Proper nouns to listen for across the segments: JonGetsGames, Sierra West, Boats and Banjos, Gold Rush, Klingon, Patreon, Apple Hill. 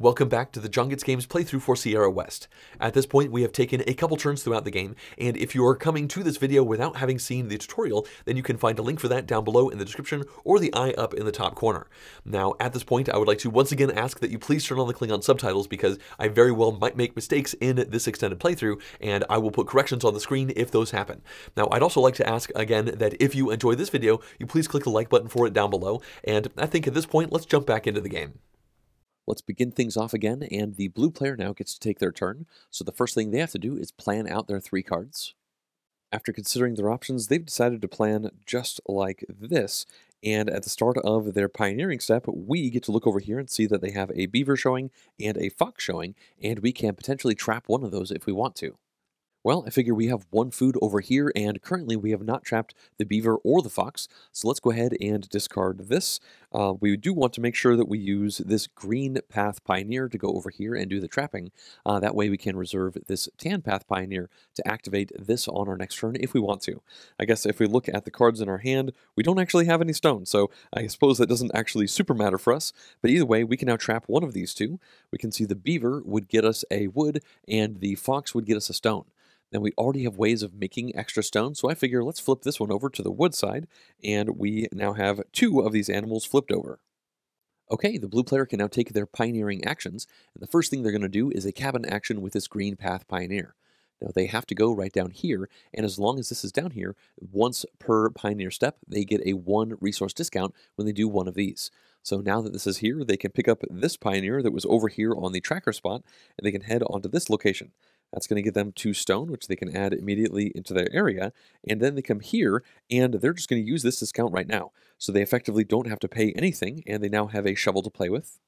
Welcome back to the JonGetsGames playthrough for Sierra West. At this point, we have taken a couple turns throughout the game, and if you are coming to this video without having seen the tutorial, then you can find a link for that down below in the description or the eye up in the top corner. Now, at this point, I would like to once again ask that you please turn on the Klingon subtitles because I very well might make mistakes in this extended playthrough, and I will put corrections on the screen if those happen. Now, I'd also like to ask again that if you enjoy this video, you please click the like button for it down below, and I think at this point, let's jump back into the game. Let's begin things off again, and the blue player now gets to take their turn, so the first thing they have to do is plan out their three cards. After considering their options, they've decided to plan just like this, and at the start of their pioneering step, we get to look over here and see that they have a beaver showing and a fox showing, and we can potentially trap one of those if we want to. Well, I figure we have one food over here, and currently we have not trapped the beaver or the fox, so let's go ahead and discard this. We do want to make sure that we use this green path pioneer to go over here and do the trapping. That way we can reserve this tan path pioneer to activate this on our next turn if we want to. I guess if we look at the cards in our hand, we don't actually have any stone, so I suppose that doesn't actually super matter for us. But either way, we can now trap one of these two. We can see the beaver would get us a wood, and the fox would get us a stone. Then we already have ways of making extra stone, so I figure let's flip this one over to the wood side, and we now have two of these animals flipped over. Okay, the blue player can now take their pioneering actions, and the first thing they're going to do is a cabin action with this green path pioneer. Now they have to go right down here, and as long as this is down here, once per pioneer step, they get a 1 resource discount when they do one of these. So now that this is here, they can pick up this pioneer that was over here on the tracker spot, and they can head onto this location. That's going to give them 2 stone, which they can add immediately into their area, and then they come here, and they're just going to use this discount right now. So they effectively don't have to pay anything, and they now have a shovel to play with.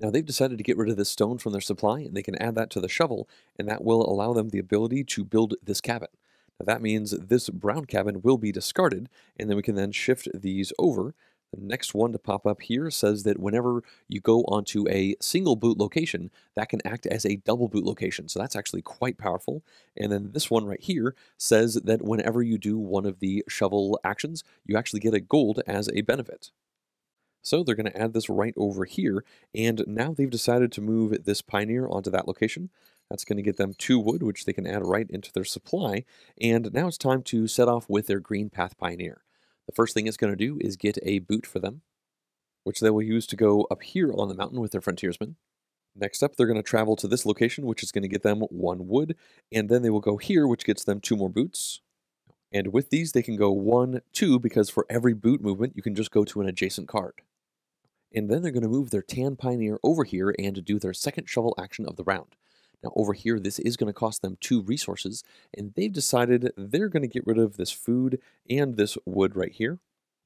Now they've decided to get rid of this stone from their supply, and they can add that to the shovel, and that will allow them the ability to build this cabin. Now that means this brown cabin will be discarded, and then we can then shift these over. The next one to pop up here says that whenever you go onto a single boot location, that can act as a double boot location. So that's actually quite powerful. And then this one right here says that whenever you do one of the shovel actions, you actually get a gold as a benefit. So they're going to add this right over here. And now they've decided to move this pioneer onto that location. That's going to get them 2 wood, which they can add right into their supply. And now it's time to set off with their green path pioneer. The first thing it's going to do is get a boot for them, which they will use to go up here on the mountain with their frontiersmen. Next up, they're going to travel to this location, which is going to get them 1 wood, and then they will go here, which gets them 2 more boots. And with these, they can go 1, 2, because for every boot movement, you can just go to an adjacent card. And then they're going to move their tan pioneer over here and do their second shovel action of the round. Now over here, this is going to cost them 2 resources, and they've decided they're going to get rid of this food and this wood right here.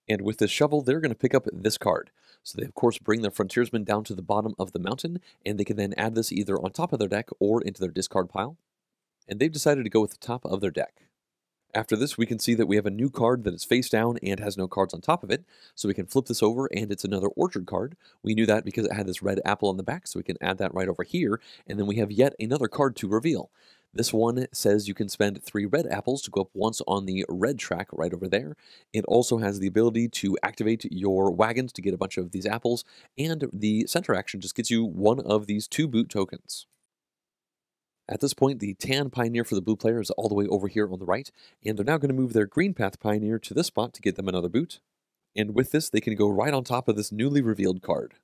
And with this shovel, they're going to pick up this card. So they, of course, bring their frontiersmen down to the bottom of the mountain, and they can then add this either on top of their deck or into their discard pile. And they've decided to go with the top of their deck. After this, we can see that we have a new card that is face down and has no cards on top of it, so we can flip this over, and it's another orchard card. We knew that because it had this red apple on the back, so we can add that right over here, and then we have yet another card to reveal. This one says you can spend 3 red apples to go up once on the red track right over there. It also has the ability to activate your wagons to get a bunch of these apples, and the center action just gets you one of these 2 boot tokens. At this point, the tan pioneer for the blue player is all the way over here on the right, and they're now going to move their green path pioneer to this spot to get them another boot. And with this, they can go right on top of this newly revealed card.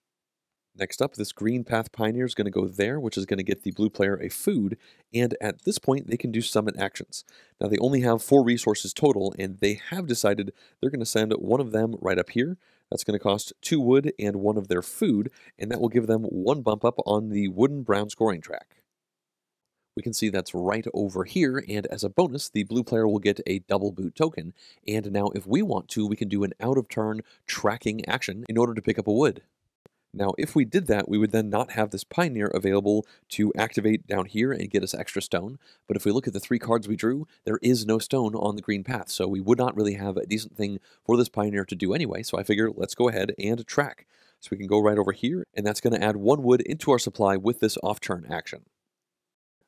Next up, this green path pioneer is going to go there, which is going to get the blue player a food, and at this point, they can do summit actions. Now, they only have 4 resources total, and they have decided they're going to send one of them right up here. That's going to cost 2 wood and 1 of their food, and that will give them 1 bump up on the wooden brown scoring track. We can see that's right over here, and as a bonus, the blue player will get a double boot token. And now if we want to, we can do an out-of-turn tracking action in order to pick up a wood. Now if we did that, we would then not have this pioneer available to activate down here and get us extra stone. But if we look at the 3 cards we drew, there is no stone on the green path, so we would not really have a decent thing for this pioneer to do anyway, so I figure let's go ahead and track. So we can go right over here, and that's going to add 1 wood into our supply with this off-turn action.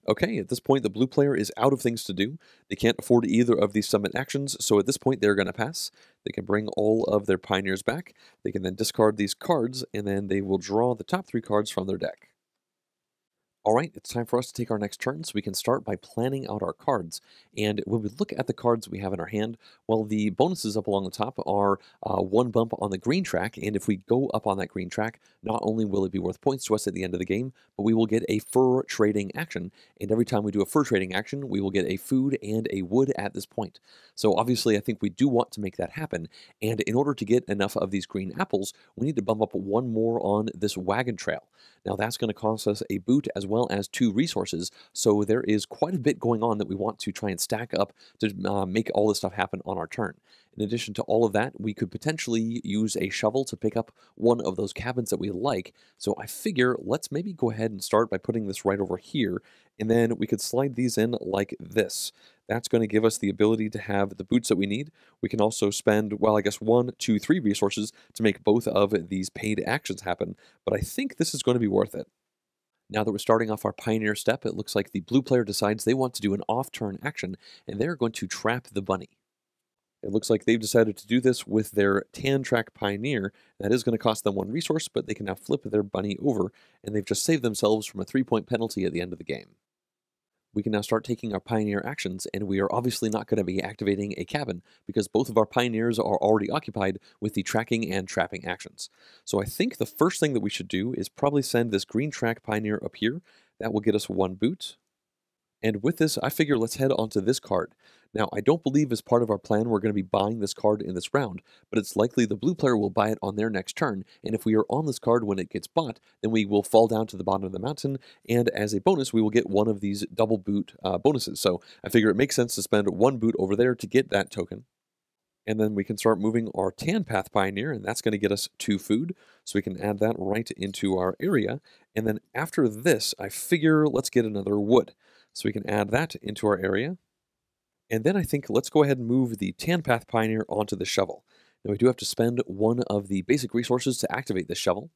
Okay, at this point, the blue player is out of things to do. They can't afford either of these summit actions, so at this point, they're going to pass. They can bring all of their pioneers back. They can then discard these cards, and then they will draw the top 3 cards from their deck. Alright, it's time for us to take our next turn, so we can start by planning out our cards. And when we look at the cards we have in our hand, well, the bonuses up along the top are one bump on the green track, and if we go up on that green track, not only will it be worth points to us at the end of the game, but we will get a fur trading action. And every time we do a fur trading action, we will get a food and a wood at this point. So obviously, I think we do want to make that happen, and in order to get enough of these green apples, we need to bump up one more on this wagon trail. Now, that's going to cost us a boot as well as 2 resources, so there is quite a bit going on that we want to try and stack up to make all this stuff happen on our turn. In addition to all of that, we could potentially use a shovel to pick up one of those cabins that we like, so I figure let's maybe go ahead and start by putting this right over here, and then we could slide these in like this. That's going to give us the ability to have the boots that we need. We can also spend, well, I guess 1, 2, 3 resources to make both of these paid actions happen, but I think this is going to be worth it. Now that we're starting off our pioneer step, it looks like the blue player decides they want to do an off-turn action, and they're going to trap the bunny. It looks like they've decided to do this with their tan track pioneer. That is going to cost them 1 resource, but they can now flip their bunny over, and they've just saved themselves from a 3-point penalty at the end of the game. We can now start taking our pioneer actions, and we are obviously not going to be activating a cabin because both of our pioneers are already occupied with the tracking and trapping actions. So I think the first thing that we should do is probably send this green track pioneer up here. That will get us 1 boot. And with this, I figure let's head onto this card. Now, I don't believe as part of our plan we're going to be buying this card in this round, but it's likely the blue player will buy it on their next turn, and if we are on this card when it gets bought, then we will fall down to the bottom of the mountain, and as a bonus, we will get one of these double boot bonuses. So I figure it makes sense to spend 1 boot over there to get that token. And then we can start moving our tan path pioneer, and that's going to get us 2 food, so we can add that right into our area. And then after this, I figure let's get another wood, so we can add that into our area. And then I think let's go ahead and move the tan path pioneer onto the shovel. Now we do have to spend 1 of the basic resources to activate the shovel.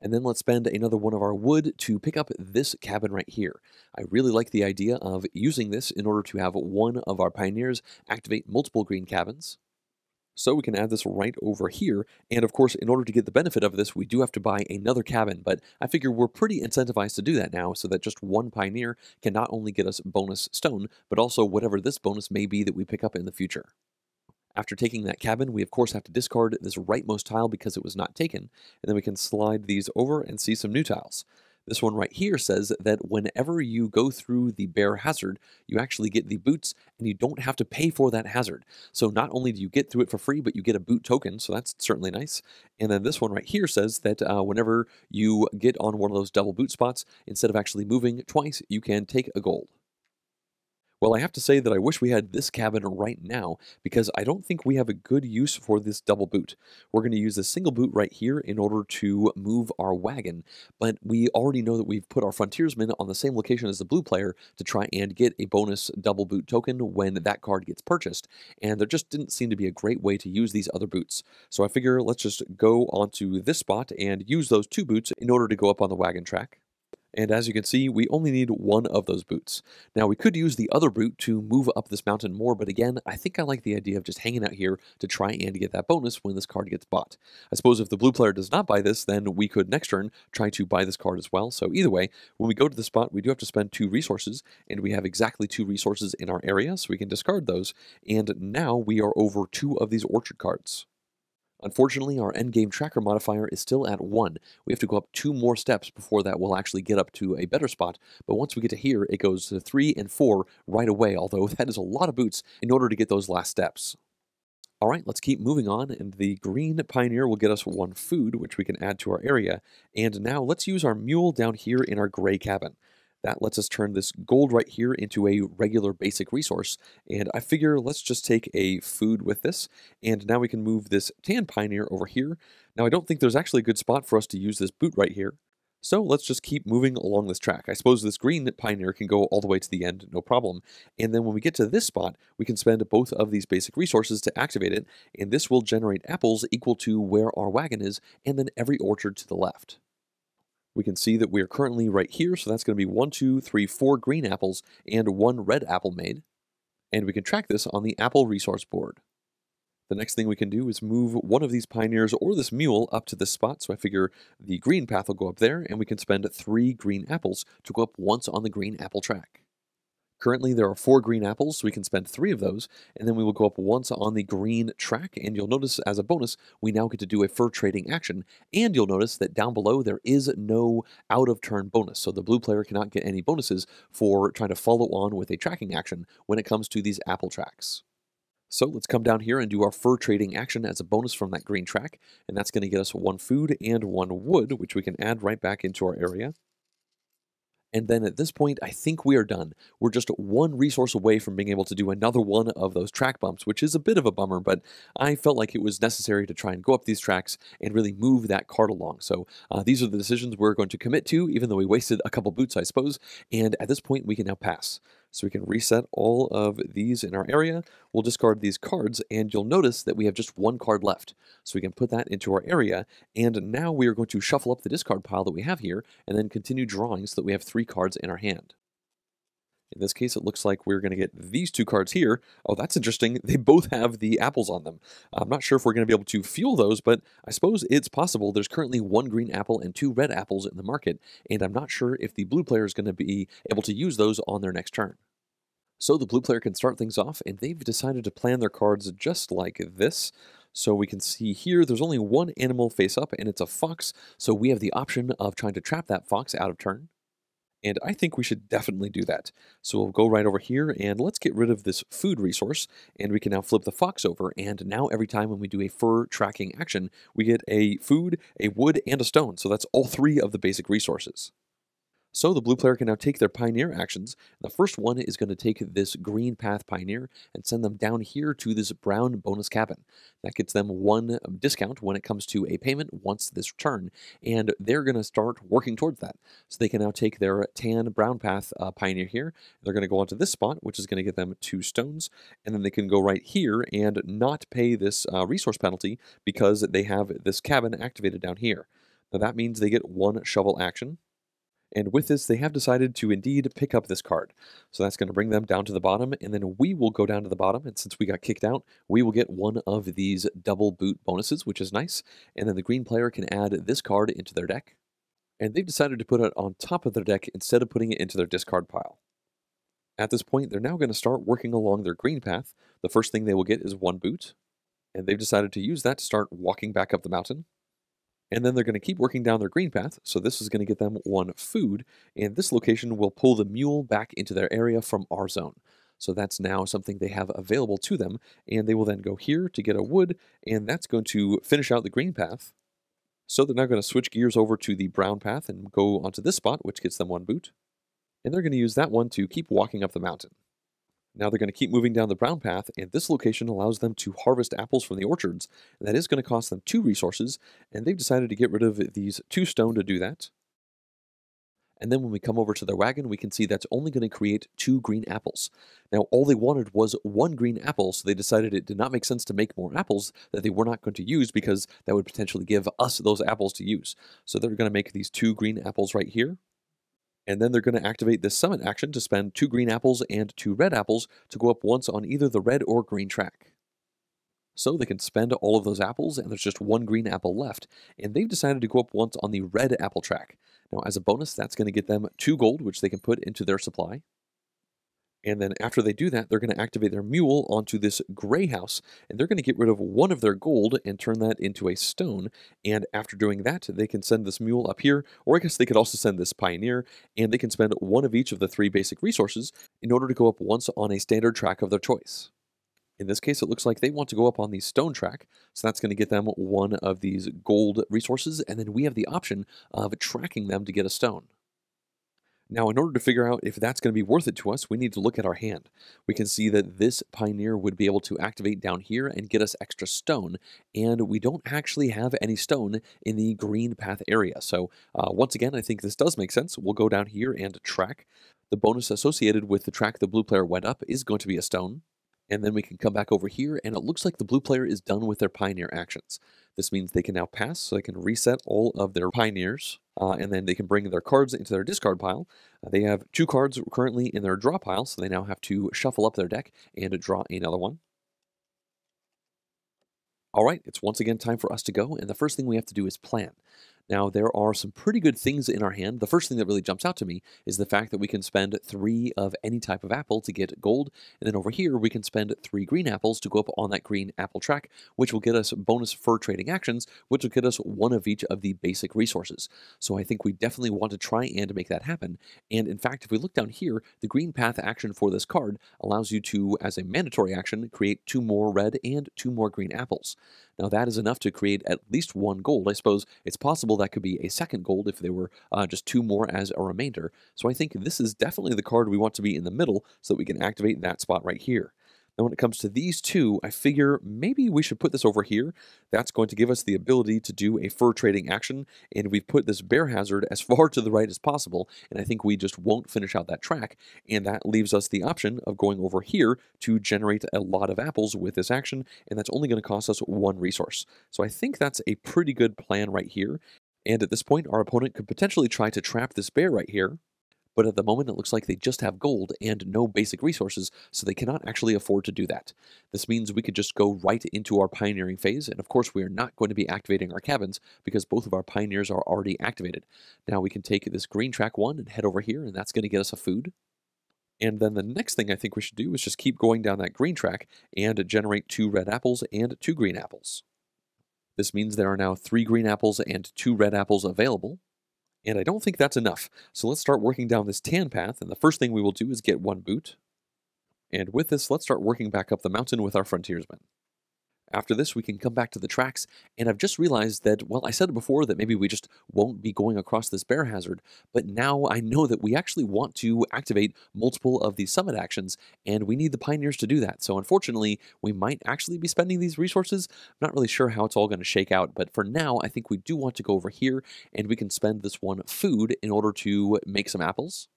And then let's spend another 1 of our wood to pick up this cabin right here. I really like the idea of using this in order to have 1 of our pioneers activate multiple green cabins. So we can add this right over here, and of course in order to get the benefit of this we do have to buy another cabin, but I figure we're pretty incentivized to do that now so that just 1 pioneer can not only get us bonus stone, but also whatever this bonus may be that we pick up in the future. After taking that cabin, we of course have to discard this rightmost tile because it was not taken, and then we can slide these over and see some new tiles. This one right here says that whenever you go through the bear hazard, you actually get the boots and you don't have to pay for that hazard. So not only do you get through it for free, but you get a boot token, so that's certainly nice. And then this one right here says that whenever you get on one of those double boot spots, instead of actually moving twice, you can take a gold. Well, I have to say that I wish we had this cabin right now because I don't think we have a good use for this double boot. We're going to use the single boot right here in order to move our wagon, but we already know that we've put our frontiersman on the same location as the blue player to try and get a bonus double boot token when that card gets purchased, and there just didn't seem to be a great way to use these other boots. So I figure let's just go onto this spot and use those 2 boots in order to go up on the wagon track. And as you can see, we only need 1 of those boots. Now, we could use the other boot to move up this mountain more, but again, I think I like the idea of just hanging out here to try and get that bonus when this card gets bought. I suppose if the blue player does not buy this, then we could next turn try to buy this card as well. So either way, when we go to the spot, we do have to spend 2 resources, and we have exactly 2 resources in our area, so we can discard those. And now we are over 2 of these orchard cards. Unfortunately, our endgame tracker modifier is still at 1. We have to go up 2 more steps before that will actually get up to a better spot, but once we get to here, it goes to 3 and 4 right away, although that is a lot of boots in order to get those last steps. All right, let's keep moving on, and the green pioneer will get us 1 food, which we can add to our area, and now let's use our mule down here in our gray cabin. That lets us turn this gold right here into a regular basic resource, and I figure let's just take a food with this, and now we can move this tan pioneer over here. Now I don't think there's actually a good spot for us to use this boot right here, so let's just keep moving along this track. I suppose this green pioneer can go all the way to the end, no problem, and then when we get to this spot, we can spend both of these basic resources to activate it, and this will generate apples equal to where our wagon is, and then every orchard to the left. We can see that we are currently right here, so that's going to be 1, 2, 3, 4 green apples and 1 red apple made. And we can track this on the apple resource board. The next thing we can do is move one of these pioneers or this mule up to this spot. So I figure the green path will go up there, and we can spend 3 green apples to go up once on the green apple track. Currently, there are 4 green apples, so we can spend 3 of those, and then we will go up once on the green track, and you'll notice as a bonus, we now get to do a fur trading action, and you'll notice that down below, there is no out-of-turn bonus, so the blue player cannot get any bonuses for trying to follow on with a tracking action when it comes to these apple tracks. So let's come down here and do our fur trading action as a bonus from that green track, and that's going to get us 1 food and 1 wood, which we can add right back into our area. And then at this point, I think we are done. We're just 1 resource away from being able to do another one of those track bumps, which is a bit of a bummer, but I felt like it was necessary to try and go up these tracks and really move that cart along. So these are the decisions we're going to commit to, even though we wasted a couple boots, I suppose. And at this point, we can now pass. So we can reset all of these in our area. We'll discard these cards, and you'll notice that we have just 1 card left. So we can put that into our area, and now we are going to shuffle up the discard pile that we have here, and then continue drawing so that we have 3 cards in our hand. In this case, it looks like we're going to get these 2 cards here. Oh, that's interesting. They both have the apples on them. I'm not sure if we're going to be able to fuel those, but I suppose it's possible. There's currently 1 green apple and 2 red apples in the market, and I'm not sure if the blue player is going to be able to use those on their next turn. So the blue player can start things off, and they've decided to plan their cards just like this. So we can see here there's only 1 animal face up, and it's a fox, so we have the option of trying to trap that fox out of turn. And I think we should definitely do that. So we'll go right over here, and let's get rid of this food resource, and we can now flip the fox over, and now every time when we do a fur tracking action, we get a food, a wood, and a stone. So that's all 3 of the basic resources. So the blue player can now take their pioneer actions. The first one is going to take this green path pioneer and send them down here to this brown bonus cabin. That gets them 1 discount when it comes to a payment once this turn, and they're going to start working towards that. So they can now take their tan brown path pioneer here. They're going to go onto this spot, which is going to get them 2 stones, and then they can go right here and not pay this resource penalty because they have this cabin activated down here. Now that means they get 1 shovel action. And with this, they have decided to indeed pick up this card. So that's going to bring them down to the bottom, and then we will go down to the bottom, and since we got kicked out, we will get 1 of these double boot bonuses, which is nice. And then the green player can add this card into their deck, and they've decided to put it on top of their deck instead of putting it into their discard pile. At this point, they're now going to start working along their green path. The first thing they will get is 1 boot, and they've decided to use that to start walking back up the mountain. And then they're going to keep working down their green path, so this is going to get them 1 food, and this location will pull the mule back into their area from our zone. So that's now something they have available to them, and they will then go here to get a wood, and that's going to finish out the green path. So they're now going to switch gears over to the brown path and go onto this spot, which gets them 1 boot, and they're going to use that one to keep walking up the mountain. Now they're going to keep moving down the brown path, and this location allows them to harvest apples from the orchards. That is going to cost them 2 resources, and they've decided to get rid of these 2 stone to do that. And then when we come over to their wagon, we can see that's only going to create 2 green apples. Now, all they wanted was 1 green apple, so they decided it did not make sense to make more apples that they were not going to use because that would potentially give us those apples to use. So they're going to make these 2 green apples right here. And then they're going to activate this summit action to spend 2 green apples and 2 red apples to go up once on either the red or green track. So they can spend all of those apples, and there's just 1 green apple left, and they've decided to go up once on the red apple track. Now, as a bonus, that's going to get them 2 gold, which they can put into their supply. And then after they do that, they're going to activate their mule onto this gray house, and they're going to get rid of 1 of their gold and turn that into a stone. And after doing that, they can send this mule up here, or I guess they could also send this pioneer, and they can spend 1 of each of the 3 basic resources in order to go up once on a standard track of their choice. In this case, it looks like they want to go up on the stone track, so that's going to get them 1 of these gold resources, and then we have the option of tracking them to get a stone. Now, in order to figure out if that's going to be worth it to us, we need to look at our hand. We can see that this pioneer would be able to activate down here and get us extra stone, and we don't actually have any stone in the green path area. So once again, I think this does make sense. We'll go down here and track. The bonus associated with the track the blue player went up is going to be a stone. And then we can come back over here, and it looks like the blue player is done with their pioneer actions. This means they can now pass, so they can reset all of their pioneers, and then they can bring their cards into their discard pile. They have 2 cards currently in their draw pile, so they now have to shuffle up their deck and draw another one. All right, it's once again time for us to go, and the first thing we have to do is plan. Now, there are some pretty good things in our hand. The first thing that really jumps out to me is the fact that we can spend 3 of any type of apple to get gold, and then over here we can spend 3 green apples to go up on that green apple track, which will get us bonus fur trading actions, which will get us 1 of each of the basic resources. So I think we definitely want to try and make that happen, and in fact, if we look down here, the green path action for this card allows you to, as a mandatory action, create 2 more red and 2 more green apples. Now, that is enough to create at least 1 gold. I suppose it's possible that could be a second gold if there were just 2 more as a remainder. So I think this is definitely the card we want to be in the middle so that we can activate that spot right here. Now, when it comes to these 2, I figure maybe we should put this over here. That's going to give us the ability to do a fur trading action, and we've put this bear hazard as far to the right as possible, and I think we just won't finish out that track, and that leaves us the option of going over here to generate a lot of apples with this action, and that's only going to cost us 1 resource. So I think that's a pretty good plan right here, and at this point, our opponent could potentially try to trap this bear right here. But at the moment, it looks like they just have gold and no basic resources, so they cannot actually afford to do that. This means we could just go right into our pioneering phase, and of course we are not going to be activating our cabins because both of our pioneers are already activated. Now we can take this green track 1 and head over here, and that's going to get us a food. And then the next thing I think we should do is just keep going down that green track and generate 2 red apples and 2 green apples. This means there are now 3 green apples and 2 red apples available. And I don't think that's enough. So let's start working down this tan path, and the first thing we will do is get 1 boot. And with this, let's start working back up the mountain with our frontiersmen. After this, we can come back to the tracks, and I've just realized that, well, I said before that maybe we just won't be going across this bear hazard, but now I know that we actually want to activate multiple of these summit actions, and we need the pioneers to do that. So unfortunately, we might actually be spending these resources. I'm not really sure how it's all going to shake out, but for now, I think we do want to go over here, and we can spend this 1 food in order to make some apples.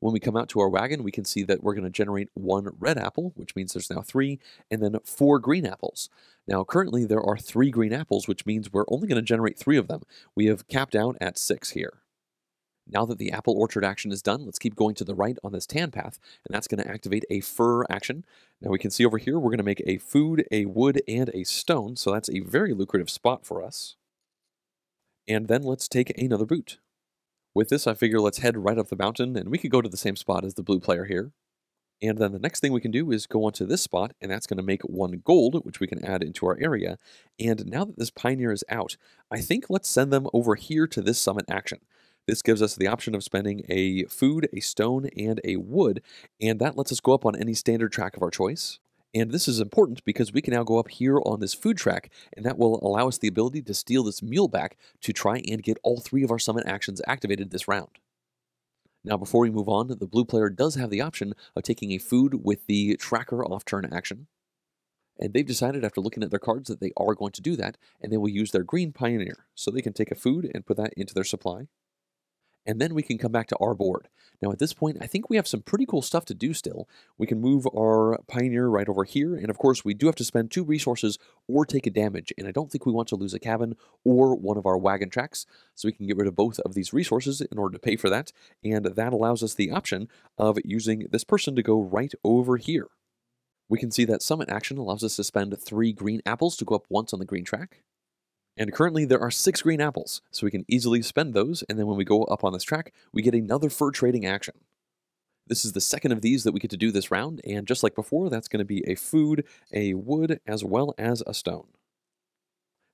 When we come out to our wagon, we can see that we're going to generate 1 red apple, which means there's now 3, and then 4 green apples. Now, currently there are 3 green apples, which means we're only going to generate 3 of them. We have capped out at 6 here. Now that the apple orchard action is done, let's keep going to the right on this tan path, and that's going to activate a fur action. Now we can see over here we're going to make a food, a wood, and a stone, so that's a very lucrative spot for us. And then let's take another boot. With this, I figure let's head right up the mountain, and we could go to the same spot as the blue player here. And then the next thing we can do is go onto this spot, and that's going to make 1 gold, which we can add into our area. And now that this pioneer is out, I think let's send them over here to this summit action. This gives us the option of spending a food, a stone, and a wood, and that lets us go up on any standard track of our choice. And this is important because we can now go up here on this food track, and that will allow us the ability to steal this mule back to try and get all 3 of our summit actions activated this round. Now, before we move on, the blue player does have the option of taking a food with the tracker off-turn action. And they've decided after looking at their cards that they are going to do that, and they will use their green pioneer. So they can take a food and put that into their supply. And then we can come back to our board. Now at this point, I think we have some pretty cool stuff to do still. We can move our pioneer right over here, and of course we do have to spend 2 resources or take a damage, and I don't think we want to lose a cabin or 1 of our wagon tracks, so we can get rid of both of these resources in order to pay for that, and that allows us the option of using this person to go right over here. We can see that summit action allows us to spend 3 green apples to go up once on the green track. And currently there are 6 green apples, so we can easily spend those, and then when we go up on this track, we get another fur trading action. This is the 2nd of these that we get to do this round, and just like before, that's going to be a food, a wood, as well as a stone.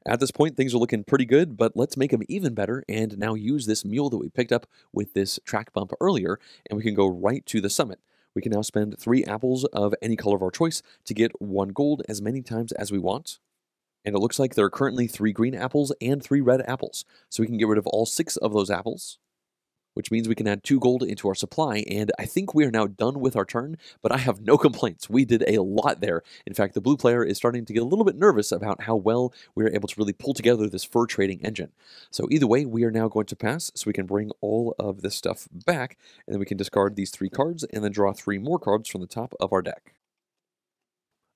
At this point, things are looking pretty good, but let's make them even better, and now use this mule that we picked up with this track bump earlier, and we can go right to the summit. We can now spend 3 apples of any color of our choice to get 1 gold as many times as we want. And it looks like there are currently 3 green apples and 3 red apples, so we can get rid of all 6 of those apples, which means we can add 2 gold into our supply, and I think we are now done with our turn, but I have no complaints. We did a lot there. In fact, the blue player is starting to get a little bit nervous about how well we are able to really pull together this fur trading engine. So either way, we are now going to pass, so we can bring all of this stuff back, and then we can discard these 3 cards, and then draw 3 more cards from the top of our deck.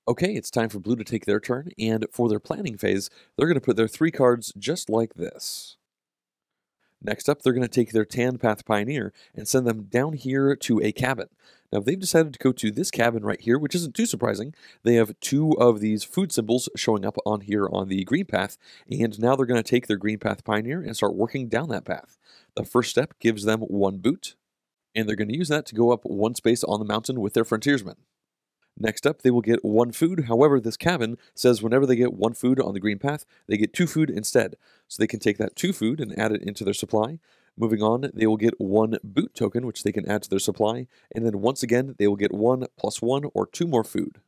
Okay, it's time for blue to take their turn, and for their planning phase, they're going to put their 3 cards just like this. Next up, they're going to take their Tan Path Pioneer and send them down here to a cabin. Now, they've decided to go to this cabin right here, which isn't too surprising. They have two of these food symbols showing up on here on the green path, and now they're going to take their Green Path Pioneer and start working down that path. The first step gives them one boot, and they're going to use that to go up one space on the mountain with their frontiersmen. Next up, they will get one food. However, this cabin says whenever they get one food on the green path, they get two food instead. So they can take that two food and add it into their supply. Moving on, they will get one boot token, which they can add to their supply. And then once again, they will get 1 plus 1 or 2 more food.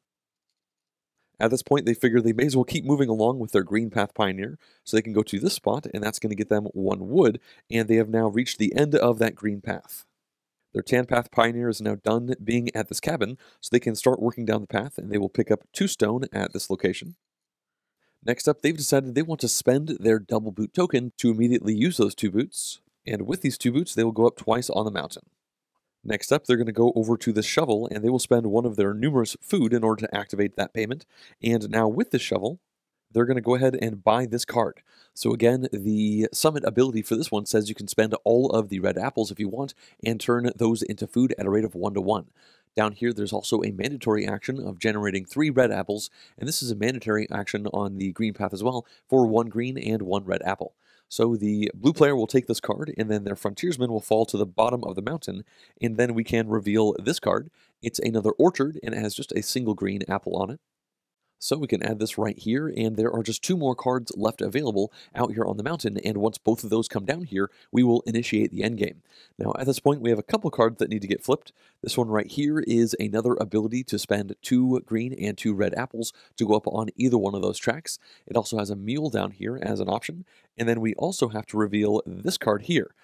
At this point, they figure they may as well keep moving along with their Green Path Pioneer, so they can go to this spot, and that's going to get them 1 wood. And they have now reached the end of that green path. Their Tan Path Pioneer is now done being at this cabin, so they can start working down the path, and they will pick up 2 stone at this location. Next up, they've decided they want to spend their double boot token to immediately use those 2 boots, and with these 2 boots, they will go up twice on the mountain. Next up, they're going to go over to this shovel, and they will spend one of their numerous food in order to activate that payment, and now with this shovel, they're going to go ahead and buy this card. So again, the summit ability for this one says you can spend all of the red apples if you want and turn those into food at a rate of 1-to-1. Down here, there's also a mandatory action of generating 3 red apples, and this is a mandatory action on the green path as well for 1 green and 1 red apple. So the blue player will take this card, and then their frontiersman will fall to the bottom of the mountain, and then we can reveal this card. It's another orchard, and it has just a single green apple on it. So we can add this right here, and there are just 2 more cards left available out here on the mountain, and once both of those come down here, we will initiate the endgame. Now, at this point, we have a couple cards that need to get flipped. This one right here is another ability to spend 2 green and 2 red apples to go up on either one of those tracks. It also has a mule down here as an option, and then we also have to reveal this card here.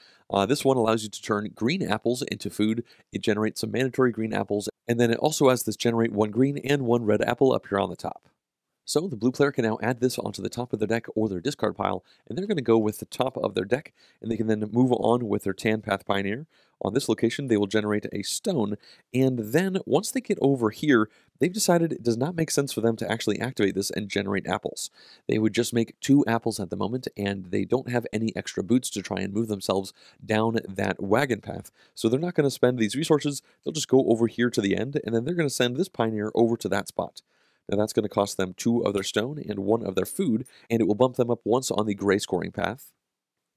This one allows you to turn green apples into food. It generates some mandatory green apples, and then it also has this generate 1 green and 1 red apple up here on the top. So the blue player can now add this onto the top of their deck or their discard pile, and they're going to go with the top of their deck, and they can then move on with their Tan Path Pioneer. On this location, they will generate a stone, and then once they get over here, they've decided it does not make sense for them to actually activate this and generate apples. They would just make 2 apples at the moment, and they don't have any extra boots to try and move themselves down that wagon path, so they're not going to spend these resources. They'll just go over here to the end, and then they're going to send this pioneer over to that spot. Now that's going to cost them 2 of their stone and 1 of their food, and it will bump them up once on the gray scoring path.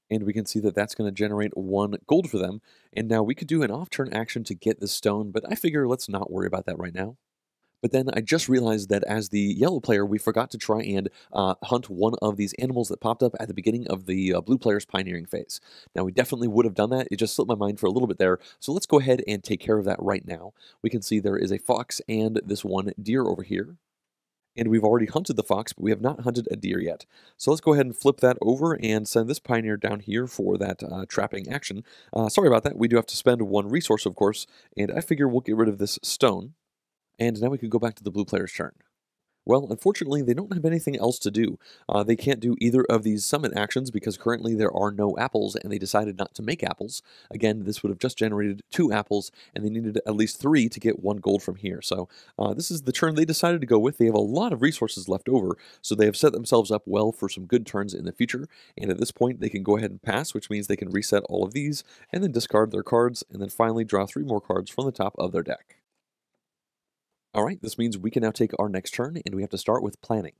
And we can see that that's going to generate 1 gold for them. And now we could do an off-turn action to get the stone, but I figure let's not worry about that right now. But then I just realized that as the yellow player, we forgot to try and hunt one of these animals that popped up at the beginning of the blue player's pioneering phase. Now, we definitely would have done that. It just slipped my mind for a little bit there. So let's go ahead and take care of that right now. We can see there is a fox and this one deer over here. And we've already hunted the fox, but we have not hunted a deer yet. So let's go ahead and flip that over and send this pioneer down here for that trapping action. Sorry about that. We do have to spend 1 resource, of course, and I figure we'll get rid of this stone. And now we can go back to the blue player's turn. Well, unfortunately, they don't have anything else to do. They can't do either of these summit actions because currently there are no apples, and they decided not to make apples. Again, this would have just generated 2 apples, and they needed at least 3 to get 1 gold from here. So this is the turn they decided to go with. They have a lot of resources left over, so they have set themselves up well for some good turns in the future. And at this point, they can go ahead and pass, which means they can reset all of these, and then discard their cards, and then finally draw 3 more cards from the top of their deck. Alright, this means we can now take our next turn, and we have to start with planning.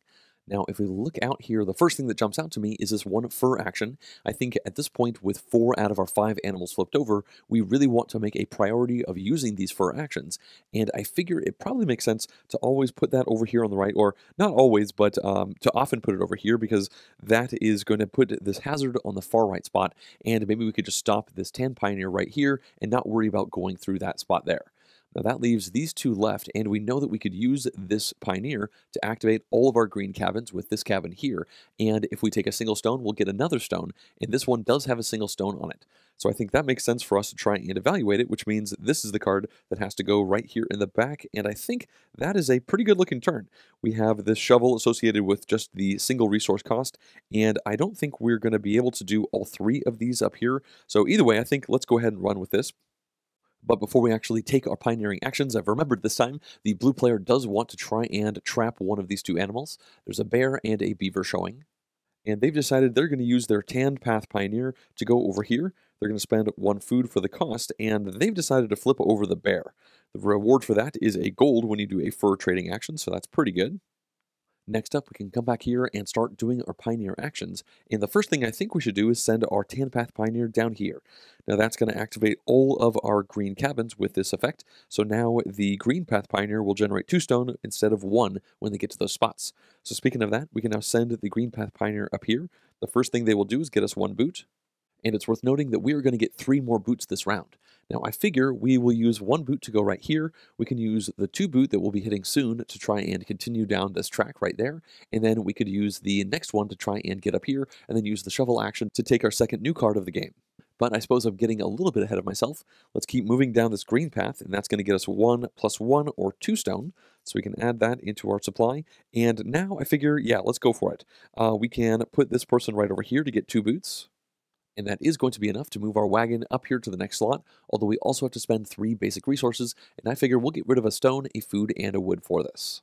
Now, if we look out here, the first thing that jumps out to me is this one fur action. I think at this point, with 4 out of our 5 animals flipped over, we really want to make a priority of using these fur actions, and I figure it probably makes sense to always put that over here on the right, or not always, but to often put it over here, because that is going to put this hazard on the far right spot, and maybe we could just stop this Tan Pioneer right here and not worry about going through that spot there. Now that leaves these 2 left, and we know that we could use this pioneer to activate all of our green cabins with this cabin here, and if we take a single stone, we'll get another stone, and this one does have a single stone on it. So I think that makes sense for us to try and evaluate it, which means this is the card that has to go right here in the back, and I think that is a pretty good looking turn. We have this shovel associated with just the single resource cost, and I don't think we're going to be able to do all 3 of these up here, so either way, I think let's go ahead and run with this. But before we actually take our pioneering actions, I've remembered this time, the blue player does want to try and trap one of these 2 animals. There's a bear and a beaver showing. and they've decided they're going to use their tanned Path Pioneer to go over here. They're going to spend one food for the cost, and they've decided to flip over the bear. The reward for that is a gold when you do a fur trading action, so that's pretty good. Next up, we can come back here and start doing our Pioneer actions. And the first thing I think we should do is send our Tan Path Pioneer down here. Now that's going to activate all of our green cabins with this effect. So now the Green Path Pioneer will generate 2 stone instead of 1 when they get to those spots. So speaking of that, we can now send the Green Path Pioneer up here. The first thing they will do is get us 1 boot. And it's worth noting that we are going to get 3 more boots this round. Now I figure we will use 1 boot to go right here. We can use the 2 boot that we'll be hitting soon to try and continue down this track right there. And then we could use the next one to try and get up here, and then use the shovel action to take our second new card of the game. But I suppose I'm getting a little bit ahead of myself. Let's keep moving down this green path, and that's going to get us 1 plus 1 or 2 stone. So we can add that into our supply. And now I figure, yeah, let's go for it. We can put this person right over here to get 2 boots. And that is going to be enough to move our wagon up here to the next slot, although we also have to spend 3 basic resources, and I figure we'll get rid of a stone, a food, and a wood for this.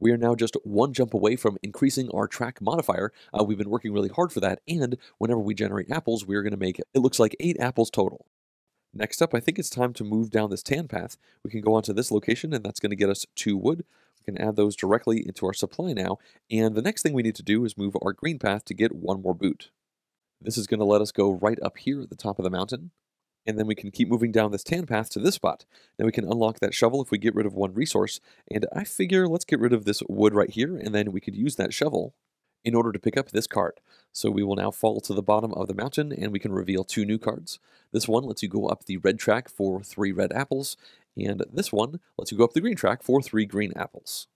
We are now just 1 jump away from increasing our track modifier. We've been working really hard for that, and whenever we generate apples, we're going to make, it looks like, 8 apples total. Next up, I think it's time to move down this tan path. We can go onto this location, and that's going to get us 2 wood. We can add those directly into our supply now, and the next thing we need to do is move our green path to get 1 more boot. This is going to let us go right up here at the top of the mountain, and then we can keep moving down this tan path to this spot. Now we can unlock that shovel if we get rid of 1 resource, and I figure let's get rid of this wood right here, and then we could use that shovel in order to pick up this card. So we will now fall to the bottom of the mountain, and we can reveal 2 new cards. This one lets you go up the red track for 3 red apples, and this one lets you go up the green track for 3 green apples.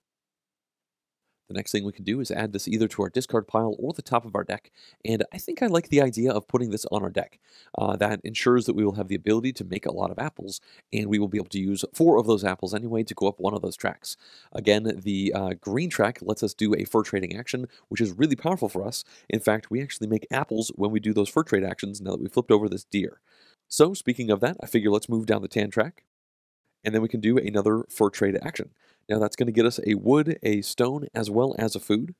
The next thing we can do is add this either to our discard pile or the top of our deck, and I think I like the idea of putting this on our deck. That ensures that we will have the ability to make a lot of apples, and we will be able to use 4 of those apples anyway to go up 1 of those tracks. Again, the green track lets us do a fur trading action, which is really powerful for us. In fact, we actually make apples when we do those fur trade actions now that we flipped over this deer. So, speaking of that, I figure let's move down the tan track, and then we can do another fur trade action. Now that's going to get us a wood, a stone, as well as a food.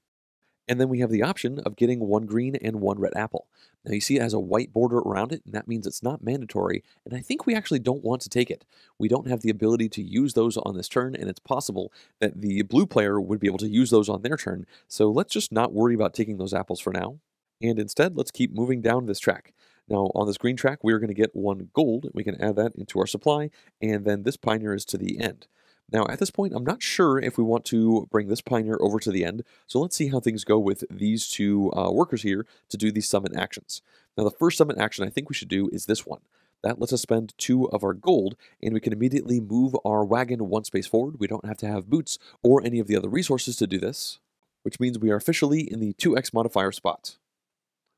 And then we have the option of getting 1 green and 1 red apple. Now you see it has a white border around it, and that means it's not mandatory, and I think we actually don't want to take it. We don't have the ability to use those on this turn, and it's possible that the blue player would be able to use those on their turn, so let's just not worry about taking those apples for now. And instead, let's keep moving down this track. Now, on this green track, we're going to get 1 gold. We can add that into our supply, and then this pioneer is to the end. Now, at this point, I'm not sure if we want to bring this pioneer over to the end, so let's see how things go with these 2 workers here to do these summon actions. Now, the first summon action I think we should do is this one. That lets us spend 2 of our gold, and we can immediately move our wagon 1 space forward. We don't have to have boots or any of the other resources to do this, which means we are officially in the 2x modifier spot.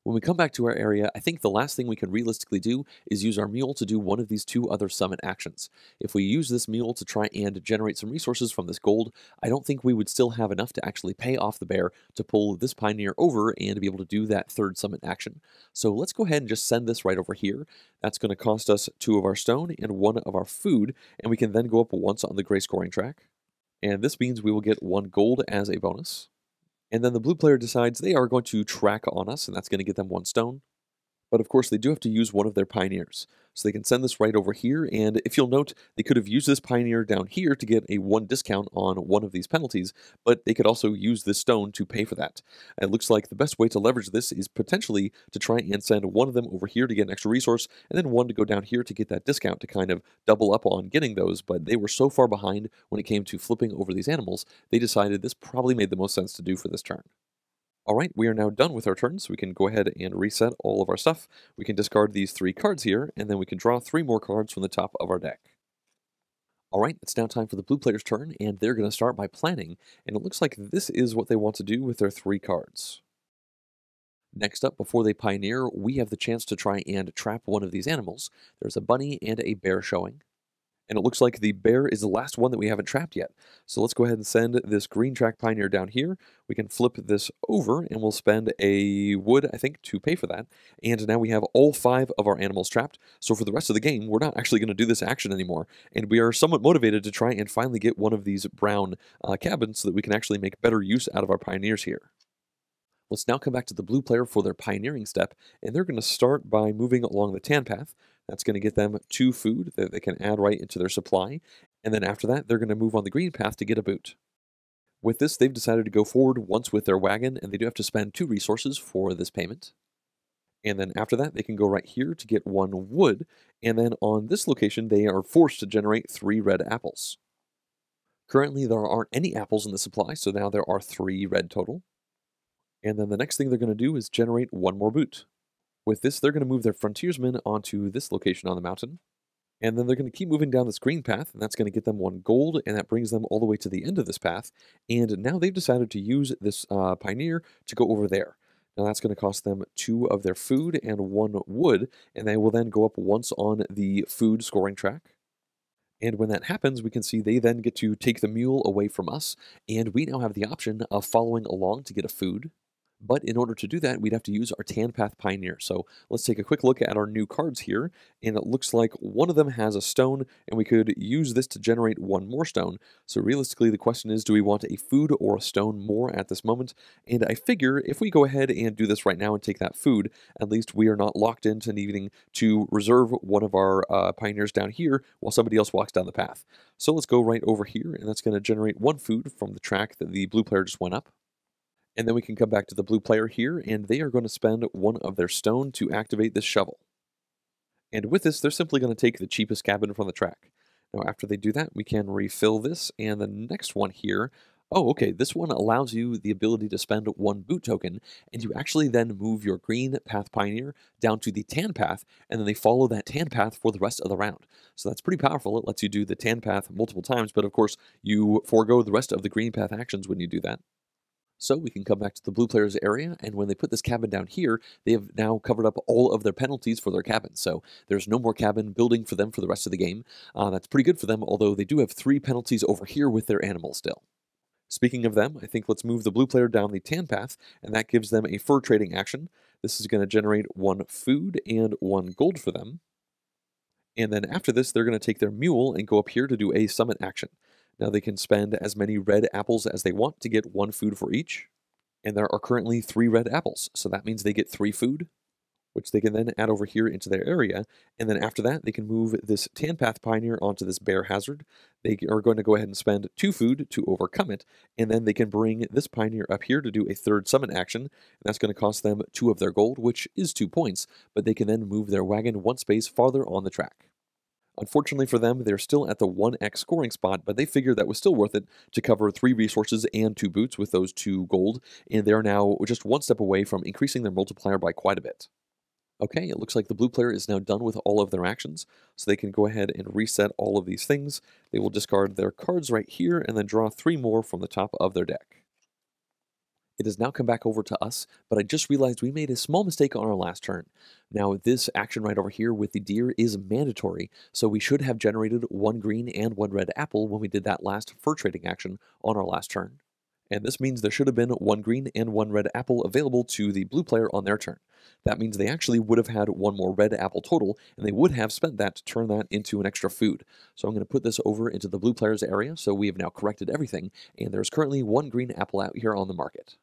When we come back to our area, I think the last thing we can realistically do is use our mule to do one of these 2 other summon actions. If we use this mule to try and generate some resources from this gold, I don't think we would still have enough to actually pay off the bear to pull this pioneer over and be able to do that 3rd summon action. So let's go ahead and just send this right over here. That's going to cost us 2 of our stone and 1 of our food, and we can then go up once on the gray scoring track. And this means we will get 1 gold as a bonus. And then the blue player decides they are going to track on us, and that's going to get them 1 stone. But of course, they do have to use 1 of their pioneers. So they can send this right over here, and if you'll note, they could have used this pioneer down here to get a 1 discount on 1 of these penalties, but they could also use this stone to pay for that. It looks like the best way to leverage this is potentially to try and send 1 of them over here to get an extra resource, and then 1 to go down here to get that discount to kind of double up on getting those, but they were so far behind when it came to flipping over these animals, they decided this probably made the most sense to do for this turn. Alright, we are now done with our turn, so we can go ahead and reset all of our stuff. We can discard these 3 cards here, and then we can draw 3 more cards from the top of our deck. Alright, it's now time for the blue player's turn, and they're going to start by planning, and it looks like this is what they want to do with their 3 cards. Next up, before they pioneer, we have the chance to try and trap 1 of these animals. There's a bunny and a bear showing. And it looks like the bear is the last one that we haven't trapped yet. So let's go ahead and send this green track pioneer down here. We can flip this over, and we'll spend a wood, I think, to pay for that. And now we have all 5 of our animals trapped. So for the rest of the game, we're not actually going to do this action anymore. And we are somewhat motivated to try and finally get 1 of these brown cabins so that we can actually make better use out of our pioneers here. Let's now come back to the blue player for their pioneering step, and they're going to start by moving along the tan path. That's going to get them 2 food that they can add right into their supply, and then after that, they're going to move on the green path to get a boot. With this, they've decided to go forward once with their wagon, and they do have to spend 2 resources for this payment. And then after that, they can go right here to get 1 wood, and then on this location, they are forced to generate 3 red apples. Currently, there aren't any apples in the supply, so now there are 3 red total. And then the next thing they're going to do is generate 1 more boot. With this, they're going to move their frontiersmen onto this location on the mountain. And then they're going to keep moving down this green path, and that's going to get them 1 gold, and that brings them all the way to the end of this path. And now they've decided to use this pioneer to go over there. Now that's going to cost them 2 of their food and 1 wood, and they will then go up once on the food scoring track. And when that happens, we can see they then get to take the mule away from us, and we now have the option of following along to get a food. But in order to do that, we'd have to use our Tan Path Pioneer. So let's take a quick look at our new cards here, and it looks like one of them has a stone, and we could use this to generate 1 more stone. So realistically, the question is, do we want a food or a stone more at this moment? And I figure if we go ahead and do this right now and take that food, at least we are not locked into needing to reserve one of our pioneers down here while somebody else walks down the path. So let's go right over here, and that's going to generate 1 food from the track that the blue player just went up. And then we can come back to the blue player here, and they are going to spend 1 of their stone to activate this shovel. And with this, they're simply going to take the cheapest cabin from the track. Now, after they do that, we can refill this, and the next one here... Oh, okay, this one allows you the ability to spend 1 boot token, and you actually then move your green path pioneer down to the tan path, and then they follow that tan path for the rest of the round. So that's pretty powerful. It lets you do the tan path multiple times, but of course, you forego the rest of the green path actions when you do that. So we can come back to the blue player's area, and when they put this cabin down here, they have now covered up all of their penalties for their cabin. So there's no more cabin building for them for the rest of the game. That's pretty good for them, although they do have 3 penalties over here with their animals still. Speaking of them, I think let's move the blue player down the tan path, and that gives them a fur trading action. This is going to generate 1 food and 1 gold for them. And then after this, they're going to take their mule and go up here to do a summit action. Now they can spend as many red apples as they want to get 1 food for each. And there are currently 3 red apples, so that means they get 3 food, which they can then add over here into their area. And then after that, they can move this Tan Path Pioneer onto this Bear Hazard. They are going to go ahead and spend 2 food to overcome it, and then they can bring this Pioneer up here to do a 3rd summit action. And that's going to cost them 2 of their gold, which is 2 points, but they can then move their wagon 1 space farther on the track. Unfortunately for them, they're still at the 1x scoring spot, but they figured that was still worth it to cover 3 resources and 2 boots with those 2 gold, and they're now just 1 step away from increasing their multiplier by quite a bit. Okay, it looks like the blue player is now done with all of their actions, so they can go ahead and reset all of these things. They will discard their cards right here and then draw 3 more from the top of their deck. It has now come back over to us, but I just realized we made a small mistake on our last turn. Now, this action right over here with the deer is mandatory, so we should have generated 1 green and 1 red apple when we did that last fur trading action on our last turn. And this means there should have been 1 green and 1 red apple available to the blue player on their turn. That means they actually would have had 1 more red apple total, and they would have spent that to turn that into an extra food. So I'm going to put this over into the blue player's area, so we have now corrected everything, and there's currently 1 green apple out here on the market.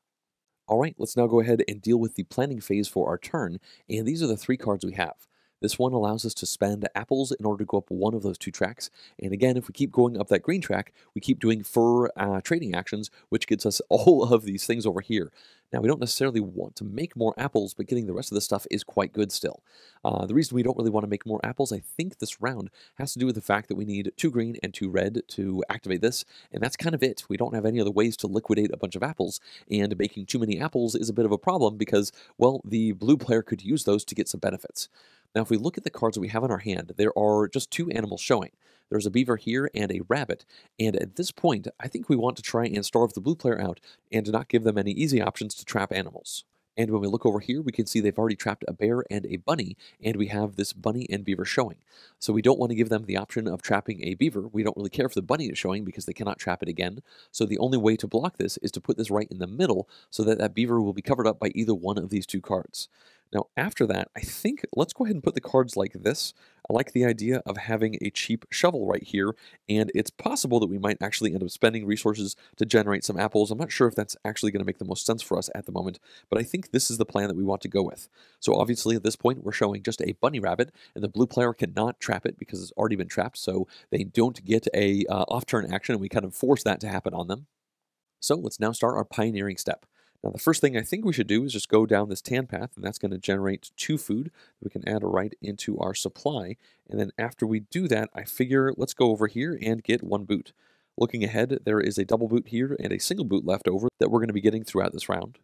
Alright, let's now go ahead and deal with the planning phase for our turn, and these are the 3 cards we have. This one allows us to spend apples in order to go up 1 of those 2 tracks, and again, if we keep going up that green track, we keep doing fur trading actions, which gets us all of these things over here. Now, we don't necessarily want to make more apples, but getting the rest of the stuff is quite good still. The reason we don't really want to make more apples, I think this round, has to do with the fact that we need 2 green and 2 red to activate this, and that's kind of it. We don't have any other ways to liquidate a bunch of apples, and making too many apples is a bit of a problem because, well, the blue player could use those to get some benefits. Now, if we look at the cards that we have in our hand, there are just 2 animals showing. There's a beaver here and a rabbit, and at this point, I think we want to try and starve the blue player out and not give them any easy options to trap animals. And when we look over here, we can see they've already trapped a bear and a bunny, and we have this bunny and beaver showing. So we don't want to give them the option of trapping a beaver. We don't really care if the bunny is showing because they cannot trap it again. So the only way to block this is to put this right in the middle so that that beaver will be covered up by either one of these two cards. Now, after that, I think let's go ahead and put the cards like this. I like the idea of having a cheap shovel right here, and it's possible that we might actually end up spending resources to generate some apples. I'm not sure if that's actually going to make the most sense for us at the moment, but I think this is the plan that we want to go with. So obviously at this point, we're showing just a bunny rabbit, and the blue player cannot trap it because it's already been trapped, so they don't get a off-turn action, and we kind of force that to happen on them. So let's now start our pioneering step. Now, the first thing I think we should do is just go down this tan path, and that's going to generate 2 food that we can add right into our supply. And then after we do that, I figure let's go over here and get 1 boot. Looking ahead, there is a double boot here and a single boot left over that we're going to be getting throughout this round.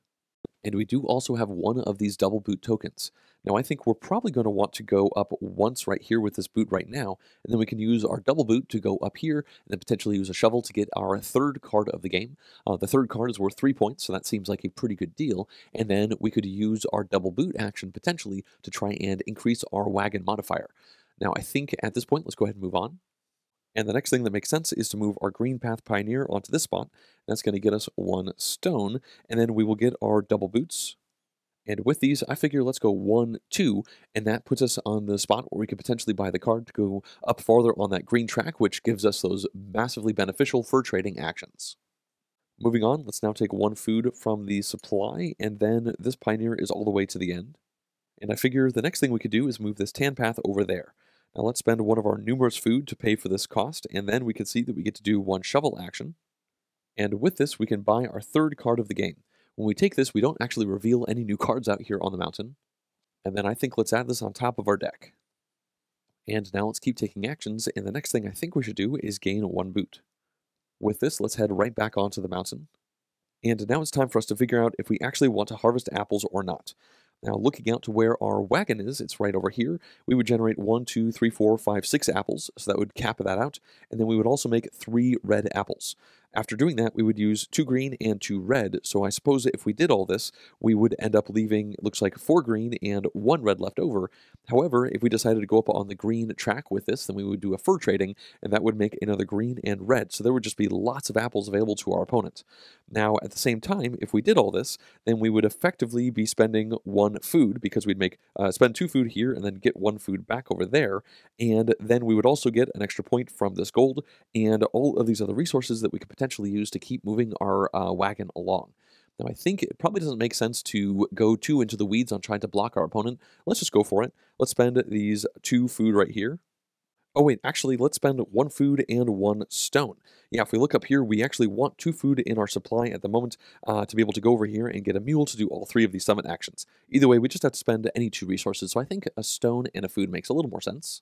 And we do also have one of these double boot tokens. Now, I think we're probably going to want to go up once right here with this boot right now, and then we can use our double boot to go up here, and then potentially use a shovel to get our third card of the game. The third card is worth 3 points, so that seems like a pretty good deal, and then we could use our double boot action potentially to try and increase our wagon modifier. Now, I think at this point, let's go ahead and move on. And the next thing that makes sense is to move our Green Path Pioneer onto this spot. That's going to get us 1 stone, and then we will get our double boots. And with these, I figure let's go 1, 2, and that puts us on the spot where we could potentially buy the card to go up farther on that green track, which gives us those massively beneficial fur trading actions. Moving on, let's now take 1 food from the supply, and then this Pioneer is all the way to the end. And I figure the next thing we could do is move this tan path over there. Now let's spend 1 of our numerous food to pay for this cost, and then we can see that we get to do 1 shovel action. And with this, we can buy our third card of the game. When we take this, we don't actually reveal any new cards out here on the mountain. And then I think let's add this on top of our deck. And now let's keep taking actions, and the next thing I think we should do is gain 1 boot. With this, let's head right back onto the mountain. And now it's time for us to figure out if we actually want to harvest apples or not. Now, looking out to where our wagon is, it's right over here, we would generate 1, 2, 3, 4, 5, 6 apples, so that would cap that out, and then we would also make 3 red apples. After doing that, we would use 2 green and 2 red, so I suppose if we did all this, we would end up leaving, looks like 4 green and 1 red left over. However, if we decided to go up on the green track with this, then we would do a fur trading, and that would make another green and red, so there would just be lots of apples available to our opponent. Now, at the same time, if we did all this, then we would effectively be spending 1 food, because we'd make spend 2 food here and then get 1 food back over there, and then we would also get an extra point from this gold and all of these other resources that we could potentially use to keep moving our wagon along. Now, I think it probably doesn't make sense to go too into the weeds on trying to block our opponent. Let's just go for it. Let's spend these 2 food right here. Oh wait, actually, let's spend 1 food and 1 stone. Yeah, if we look up here, we actually want 2 food in our supply at the moment to be able to go over here and get a mule to do all 3 of these summit actions. Either way, we just have to spend any 2 resources, so I think a stone and a food makes a little more sense.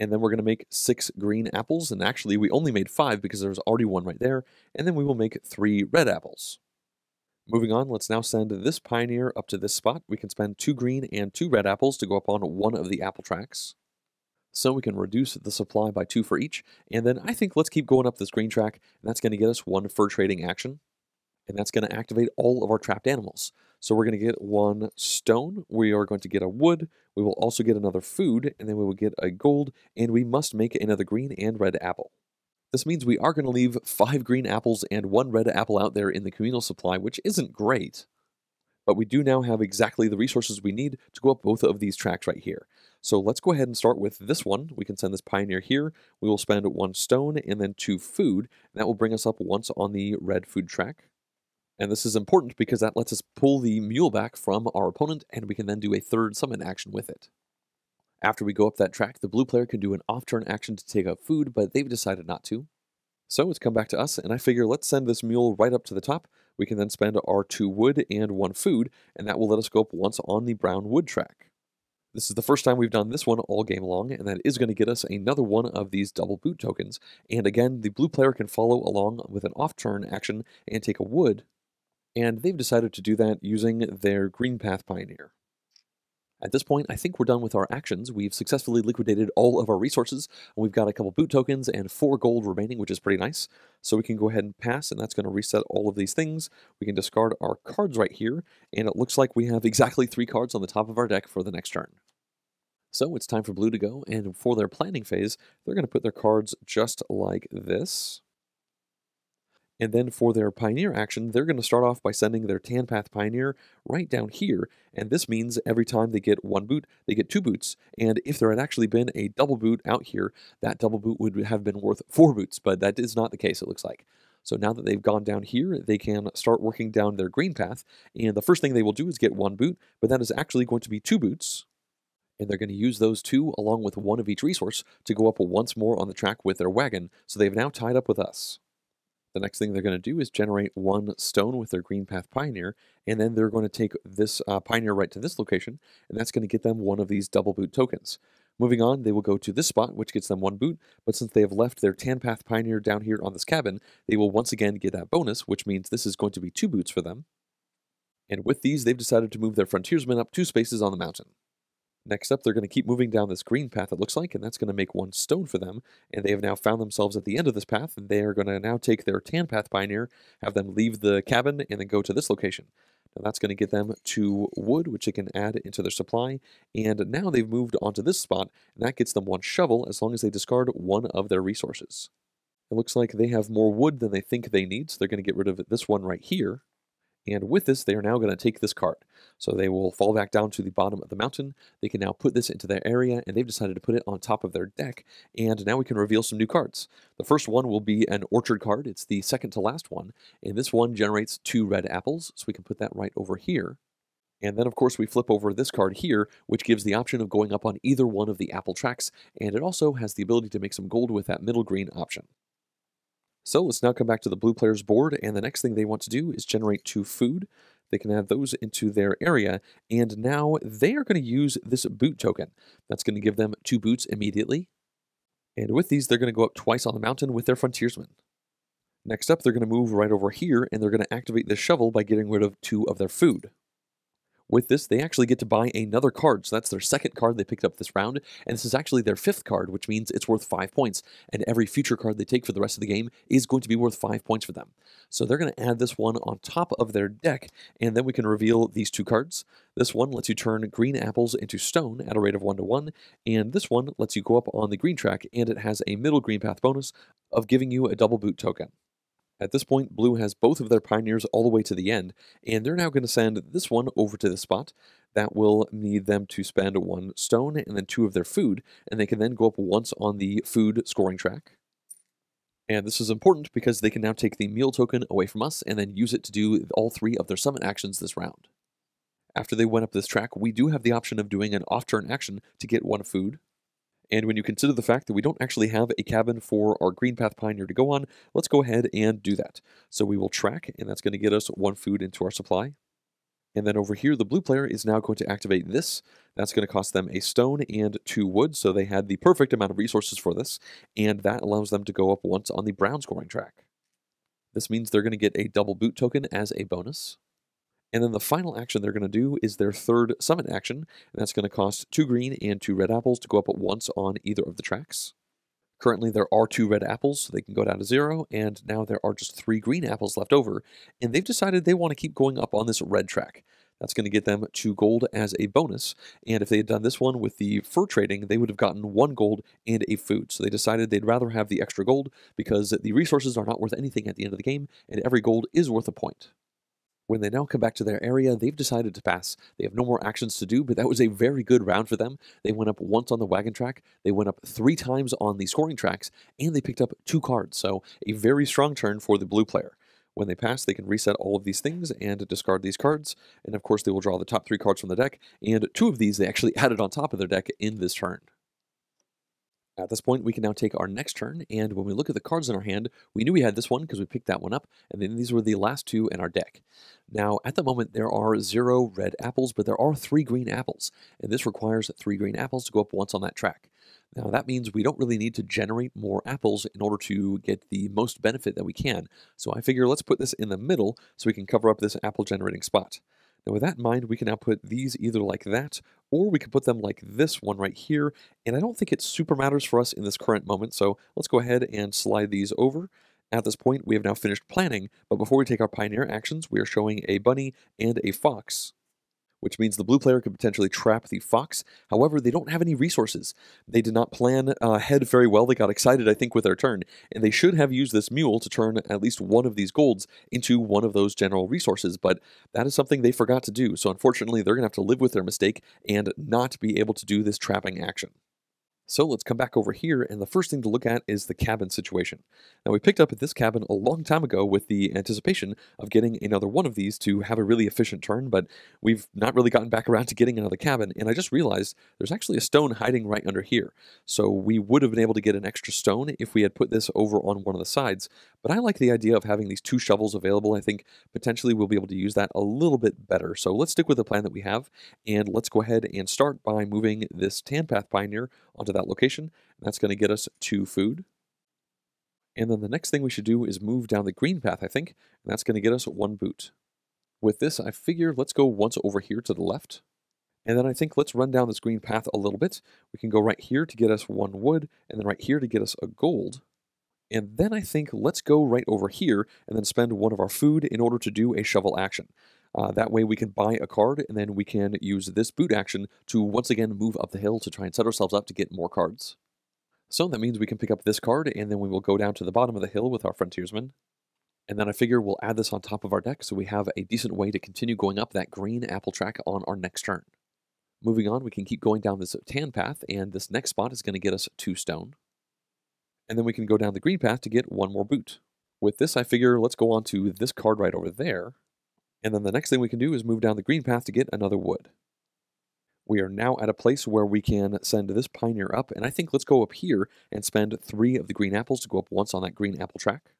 And then we're going to make 6 green apples, and actually we only made 5 because there's already 1 right there, and then we will make 3 red apples. Moving on, let's now send this pioneer up to this spot. We can spend 2 green and 2 red apples to go up on 1 of the apple tracks. So we can reduce the supply by 2 for each, and then I think let's keep going up this green track, and that's going to get us 1 fur trading action, and that's going to activate all of our trapped animals. So we're going to get 1 stone, we are going to get a wood, we will also get another food, and then we will get a gold, and we must make another green and red apple. This means we are going to leave 5 green apples and 1 red apple out there in the communal supply, which isn't great. But we do now have exactly the resources we need to go up both of these tracks right here. So let's go ahead and start with this one. We can send this pioneer here, we will spend 1 stone and then 2 food, and that will bring us up once on the red food track. And this is important because that lets us pull the mule back from our opponent, and we can then do a third summon action with it. After we go up that track, the blue player can do an off-turn action to take out food, but they've decided not to. So it's come back to us, and I figure let's send this mule right up to the top. We can then spend our 2 wood and 1 food, and that will let us go up once on the brown wood track. This is the first time we've done this one all game long, and that is going to get us another one of these double boot tokens. And again, the blue player can follow along with an off-turn action and take a wood. And they've decided to do that using their Green Path Pioneer. At this point, I think we're done with our actions. We've successfully liquidated all of our resources, and we've got a couple boot tokens and 4 gold remaining, which is pretty nice. So we can go ahead and pass, and that's going to reset all of these things. We can discard our cards right here, and it looks like we have exactly 3 cards on the top of our deck for the next turn. So it's time for blue to go, and for their planning phase, they're going to put their cards just like this. And then for their pioneer action, they're going to start off by sending their Tanpath Pioneer right down here. And this means every time they get one boot, they get two boots. And if there had actually been a double boot out here, that double boot would have been worth four boots, but that is not the case, it looks like. So now that they've gone down here, they can start working down their green path. And the first thing they will do is get one boot, but that is actually going to be two boots. And they're going to use those two, along with one of each resource, to go up once more on the track with their wagon. So they've now tied up with us. The next thing they're going to do is generate one stone with their Green Path Pioneer, and then they're going to take this Pioneer right to this location, and that's going to get them one of these double boot tokens. Moving on, they will go to this spot, which gets them one boot, but since they have left their Tanpath Pioneer down here on this cabin, they will once again get that bonus, which means this is going to be two boots for them. And with these, they've decided to move their Frontiersmen up two spaces on the mountain. Next up, they're going to keep moving down this green path, it looks like, and that's going to make one stone for them. And they have now found themselves at the end of this path, and they are going to now take their Tanpath Pioneer, have them leave the cabin, and then go to this location. Now that's going to get them two wood, which they can add into their supply. And now they've moved onto this spot, and that gets them one shovel as long as they discard one of their resources. It looks like they have more wood than they think they need, so they're going to get rid of this one right here. And with this, they are now going to take this cart. So they will fall back down to the bottom of the mountain. They can now put this into their area, and they've decided to put it on top of their deck. And now we can reveal some new cards. The first one will be an orchard card. It's the second to last one. And this one generates two red apples, so we can put that right over here. And then, of course, we flip over this card here, which gives the option of going up on either one of the apple tracks. And it also has the ability to make some gold with that middle green option. So let's now come back to the blue player's board, and the next thing they want to do is generate two food. They can add those into their area, and now they are going to use this boot token. That's going to give them two boots immediately. And with these, they're going to go up twice on the mountain with their frontiersmen. Next up, they're going to move right over here, and they're going to activate the shovel by getting rid of two of their food. With this, they actually get to buy another card, so that's their second card they picked up this round, and this is actually their fifth card, which means it's worth 5 points, and every future card they take for the rest of the game is going to be worth 5 points for them. So they're going to add this one on top of their deck, and then we can reveal these two cards. This one lets you turn green apples into stone at a rate of 1-to-1, and this one lets you go up on the green track, and it has a middle green path bonus of giving you a double boot token. At this point, blue has both of their pioneers all the way to the end, and they're now going to send this one over to this spot. That will need them to spend one stone and then two of their food, and they can then go up once on the food scoring track. And this is important because they can now take the meal token away from us and then use it to do all three of their summon actions this round. After they went up this track, we do have the option of doing an off-turn action to get one food. And when you consider the fact that we don't actually have a cabin for our Green Path Pioneer to go on, let's go ahead and do that. So we will track, and that's going to get us one food into our supply. And then over here, the blue player is now going to activate this. That's going to cost them a stone and two wood, so they had the perfect amount of resources for this, and that allows them to go up once on the brown scoring track. This means they're going to get a double boot token as a bonus. And then the final action they're going to do is their third summon action, and that's going to cost two green and two red apples to go up at once on either of the tracks. Currently there are two red apples, so they can go down to zero, and now there are just three green apples left over, and they've decided they want to keep going up on this red track. That's going to get them two gold as a bonus, and if they had done this one with the fur trading, they would have gotten one gold and a food. So they decided they'd rather have the extra gold because the resources are not worth anything at the end of the game, and every gold is worth a point. When they now come back to their area, they've decided to pass. They have no more actions to do, but that was a very good round for them. They went up once on the wagon track, they went up three times on the scoring tracks, and they picked up two cards, so a very strong turn for the blue player. When they pass, they can reset all of these things and discard these cards, and of course they will draw the top three cards from the deck, and two of these they actually added on top of their deck in this turn. At this point, we can now take our next turn, and when we look at the cards in our hand, we knew we had this one because we picked that one up, and then these were the last two in our deck. Now, at the moment, there are zero red apples, but there are three green apples, and this requires three green apples to go up once on that track. Now, that means we don't really need to generate more apples in order to get the most benefit that we can, so I figure let's put this in the middle so we can cover up this apple-generating spot. Now, with that in mind, we can now put these either like that, or we can put them like this one right here, and I don't think it super matters for us in this current moment, so let's go ahead and slide these over. At this point, we have now finished planning, but before we take our pioneer actions, we are showing a bunny and a fox. which means the blue player could potentially trap the fox. However, they don't have any resources. They did not plan ahead very well. They got excited, I think, with their turn, and they should have used this mule to turn at least one of these golds into one of those general resources, but that is something they forgot to do, so unfortunately they're going to have to live with their mistake and not be able to do this trapping action. So let's come back over here, and the first thing to look at is the cabin situation. Now, we picked up at this cabin a long time ago with the anticipation of getting another one of these to have a really efficient turn, but we've not really gotten back around to getting another cabin, and I just realized there's actually a stone hiding right under here. So we would have been able to get an extra stone if we had put this over on one of the sides, but I like the idea of having these two shovels available. I think potentially we'll be able to use that a little bit better. So let's stick with the plan that we have, and let's go ahead and start by moving this Tanpath Pioneer onto that location. That's going to get us 2 food. And then the next thing we should do is move down the green path, I think, and that's going to get us 1 boot. With this, I figure let's go once over here to the left, and then I think let's run down this green path a little bit. We can go right here to get us 1 wood, and then right here to get us a gold. And then I think let's go right over here and then spend 1 of our food in order to do a shovel action. That way we can buy a card, and then we can use this boot action to once again move up the hill to try and set ourselves up to get more cards. So that means we can pick up this card, and then we will go down to the bottom of the hill with our frontiersman. And then I figure we'll add this on top of our deck so we have a decent way to continue going up that green apple track on our next turn. Moving on, we can keep going down this tan path, and this next spot is going to get us 2 stone. And then we can go down the green path to get 1 more boot. With this, I figure let's go on to this card right over there. And then the next thing we can do is move down the green path to get another wood. We are now at a place where we can send this pioneer up, and I think let's go up here and spend 3 of the green apples to go up once on that green apple track.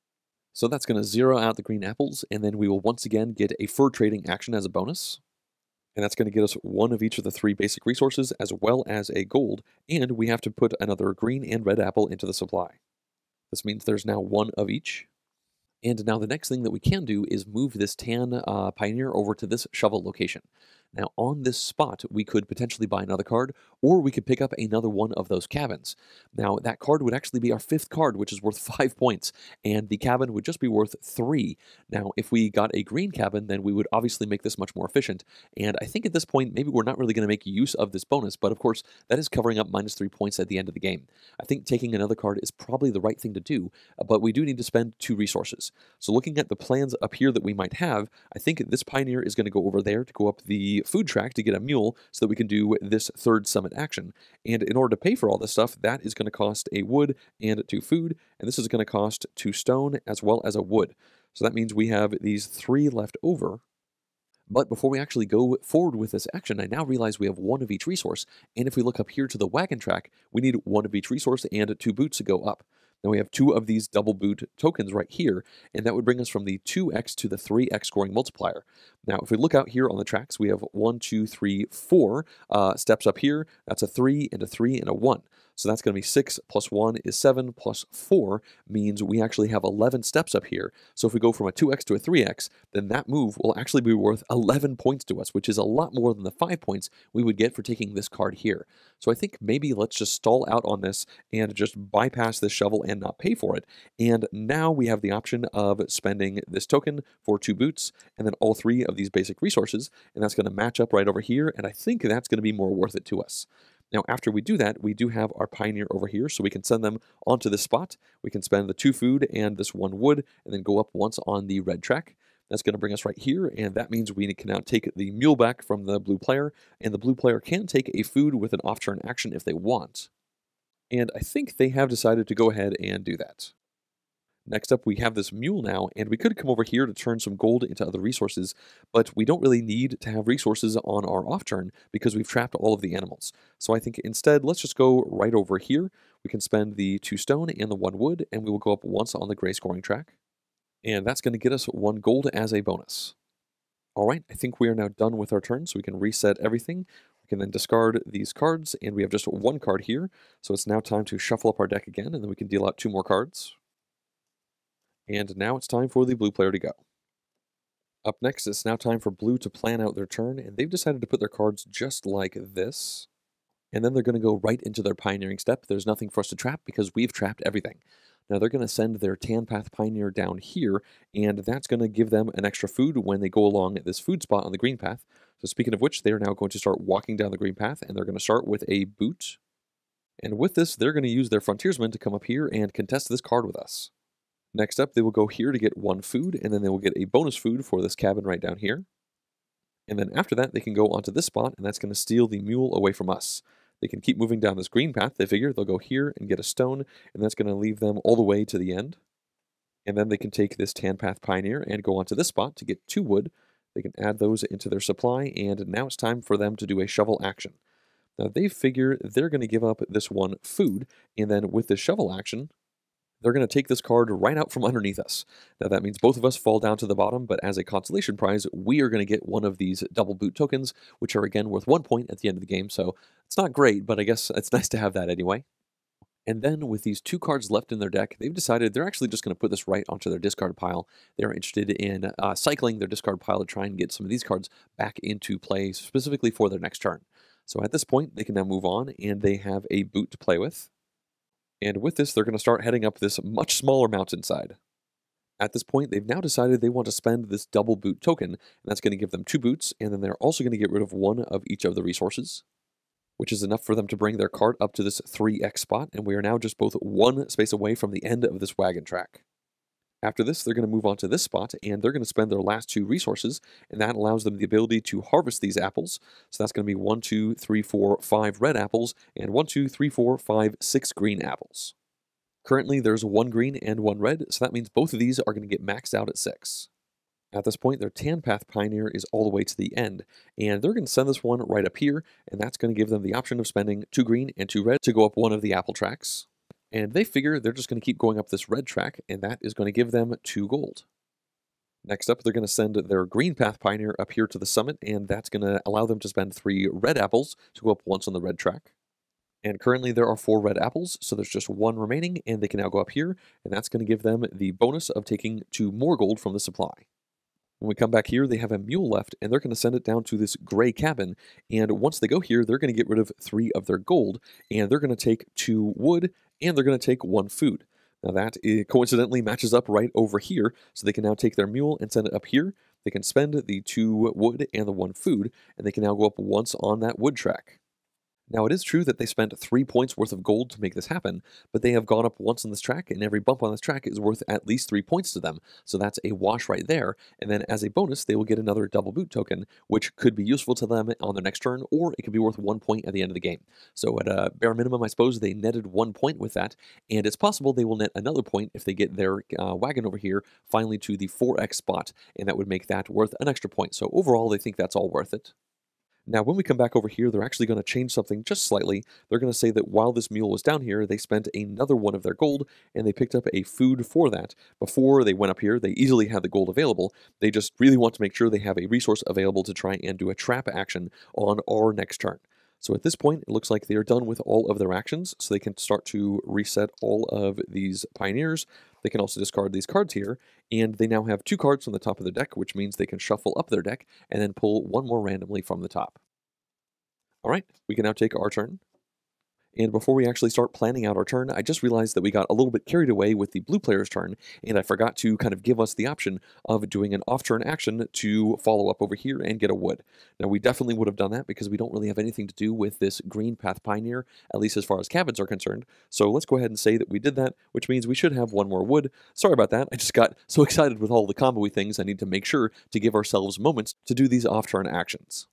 So that's going to zero out the green apples, and then we will once again get a fur trading action as a bonus. And that's going to get us 1 of each of the 3 basic resources as well as a gold, and we have to put another green and red apple into the supply. This means there's now 1 of each. And now the next thing that we can do is move this tan pioneer over to this shovel location. Now on this spot, we could potentially buy another card, or we could pick up another one of those cabins. Now that card would actually be our 5th card, which is worth 5 points, and the cabin would just be worth 3. Now if we got a green cabin, then we would obviously make this much more efficient, and I think at this point, maybe we're not really going to make use of this bonus, but of course, that is covering up -3 points at the end of the game. I think taking another card is probably the right thing to do, but we do need to spend 2 resources. So looking at the plans up here that we might have, I think this pioneer is going to go over there to go up the food track to get a mule so that we can do this 3rd summit action. And in order to pay for all this stuff, that is going to cost a wood and 2 food, and this is going to cost 2 stone as well as a wood. So that means we have these 3 left over. But before we actually go forward with this action, I now realize we have 1 of each resource, and if we look up here to the wagon track, we need 1 of each resource and 2 boots to go up. Now we have 2 of these double boot tokens right here, and that would bring us from the 2x to the 3x scoring multiplier. Now, if we look out here on the tracks, we have 1, 2, 3, 4 steps up here. That's a 3 and a 3 and a 1. So that's going to be 6 plus 1 is 7 plus 4 means we actually have 11 steps up here. So if we go from a 2x to a 3x, then that move will actually be worth 11 points to us, which is a lot more than the 5 points we would get for taking this card here. So I think maybe let's just stall out on this and just bypass this shovel and not pay for it. And now we have the option of spending this token for 2 boots and then all 3 of these basic resources. And that's going to match up right over here. And I think that's going to be more worth it to us. Now, after we do that, we do have our pioneer over here, so we can send them onto this spot. We can spend the 2 food and this 1 wood, and then go up once on the red track. That's going to bring us right here, and that means we can now take the mule back from the blue player, and the blue player can take a food with an off-turn action if they want. And I think they have decided to go ahead and do that. Next up, we have this mule now, and we could come over here to turn some gold into other resources, but we don't really need to have resources on our off turn because we've trapped all of the animals. So I think instead, let's just go right over here. We can spend the 2 stone and the 1 wood, and we will go up once on the gray scoring track. And that's going to get us 1 gold as a bonus. All right, I think we are now done with our turn, so we can reset everything. We can then discard these cards, and we have just 1 card here. So it's now time to shuffle up our deck again, and then we can deal out 2 more cards. And now it's time for the blue player to go. Up next, it's now time for blue to plan out their turn, and they've decided to put their cards just like this. And then they're going to go right into their pioneering step. There's nothing for us to trap because we've trapped everything. Now they're going to send their Tanpath Pioneer down here, and that's going to give them an extra food when they go along this food spot on the green path. So speaking of which, they are now going to start walking down the green path, and they're going to start with a boot. And with this, they're going to use their frontiersmen to come up here and contest this card with us. Next up, they will go here to get one food, and then they will get a bonus food for this cabin right down here. And then after that, they can go onto this spot, and that's going to steal the mule away from us. They can keep moving down this green path. They figure they'll go here and get a stone, and that's going to leave them all the way to the end. And then they can take this Tanpath Pioneer and go onto this spot to get 2 wood. They can add those into their supply, and now it's time for them to do a shovel action. Now they figure they're going to give up this one food, and then with this shovel action, they're going to take this card right out from underneath us. Now that means both of us fall down to the bottom, but as a consolation prize, we are going to get one of these double boot tokens, which are again worth 1 point at the end of the game, so it's not great, but I guess it's nice to have that anyway. And then with these 2 cards left in their deck, they've decided they're actually just going to put this right onto their discard pile. They're interested in cycling their discard pile to try and get some of these cards back into play specifically for their next turn. So at this point, they can now move on, and they have a boot to play with. And with this, they're going to start heading up this much smaller mountainside. At this point, they've now decided they want to spend this double boot token, and that's going to give them 2 boots, and then they're also going to get rid of 1 of each of the resources, which is enough for them to bring their cart up to this 3x spot, and we are now just both 1 space away from the end of this wagon track. After this, they're going to move on to this spot, and they're going to spend their last 2 resources, and that allows them the ability to harvest these apples. So that's going to be 1, 2, 3, 4, 5 red apples, and 1, 2, 3, 4, 5, 6 green apples. Currently, there's 1 green and 1 red, so that means both of these are going to get maxed out at 6. At this point, their Tanpath Pioneer is all the way to the end, and they're going to send this one right up here, and that's going to give them the option of spending 2 green and 2 red to go up one of the apple tracks. And they figure they're just going to keep going up this red track, and that is going to give them 2 gold. Next up, they're going to send their Greenpath Pioneer up here to the summit, and that's going to allow them to spend 3 red apples to go up once on the red track. And currently there are 4 red apples, so there's just 1 remaining, and they can now go up here, and that's going to give them the bonus of taking 2 more gold from the supply. When we come back here, they have a mule left, and they're going to send it down to this gray cabin, and once they go here, they're going to get rid of 3 of their gold, and they're going to take 2 wood, and they're going to take 1 food. Now that coincidentally matches up right over here, so they can now take their mule and send it up here. They can spend the 2 wood and the 1 food, and they can now go up once on that wood track. Now it is true that they spent 3 points worth of gold to make this happen, but they have gone up once on this track, and every bump on this track is worth at least 3 points to them, so that's a wash right there, and then as a bonus they will get another double boot token, which could be useful to them on their next turn, or it could be worth 1 point at the end of the game. So at a bare minimum, I suppose they netted 1 point with that, and it's possible they will net another point if they get their wagon over here finally to the 4x spot, and that would make that worth an extra point, so overall they think that's all worth it. Now, when we come back over here, they're actually going to change something just slightly. They're going to say that while this mule was down here, they spent another 1 of their gold, and they picked up a food for that. Before they went up here, they easily had the gold available. They just really want to make sure they have a resource available to try and do a trap action on our next turn. So at this point, it looks like they are done with all of their actions, so they can start to reset all of these pioneers. They can also discard these cards here, and they now have 2 cards from the top of their deck, which means they can shuffle up their deck and then pull 1 more randomly from the top. All right, we can now take our turn. And before we actually start planning out our turn, I just realized that we got a little bit carried away with the blue player's turn, and I forgot to kind of give us the option of doing an off-turn action to follow up over here and get a wood. Now, we definitely would have done that because we don't really have anything to do with this Green Path Pioneer, at least as far as cabins are concerned. So let's go ahead and say that we did that, which means we should have 1 more wood. Sorry about that. I just got so excited with all the combo-y things. I need to make sure to give ourselves moments to do these off-turn actions.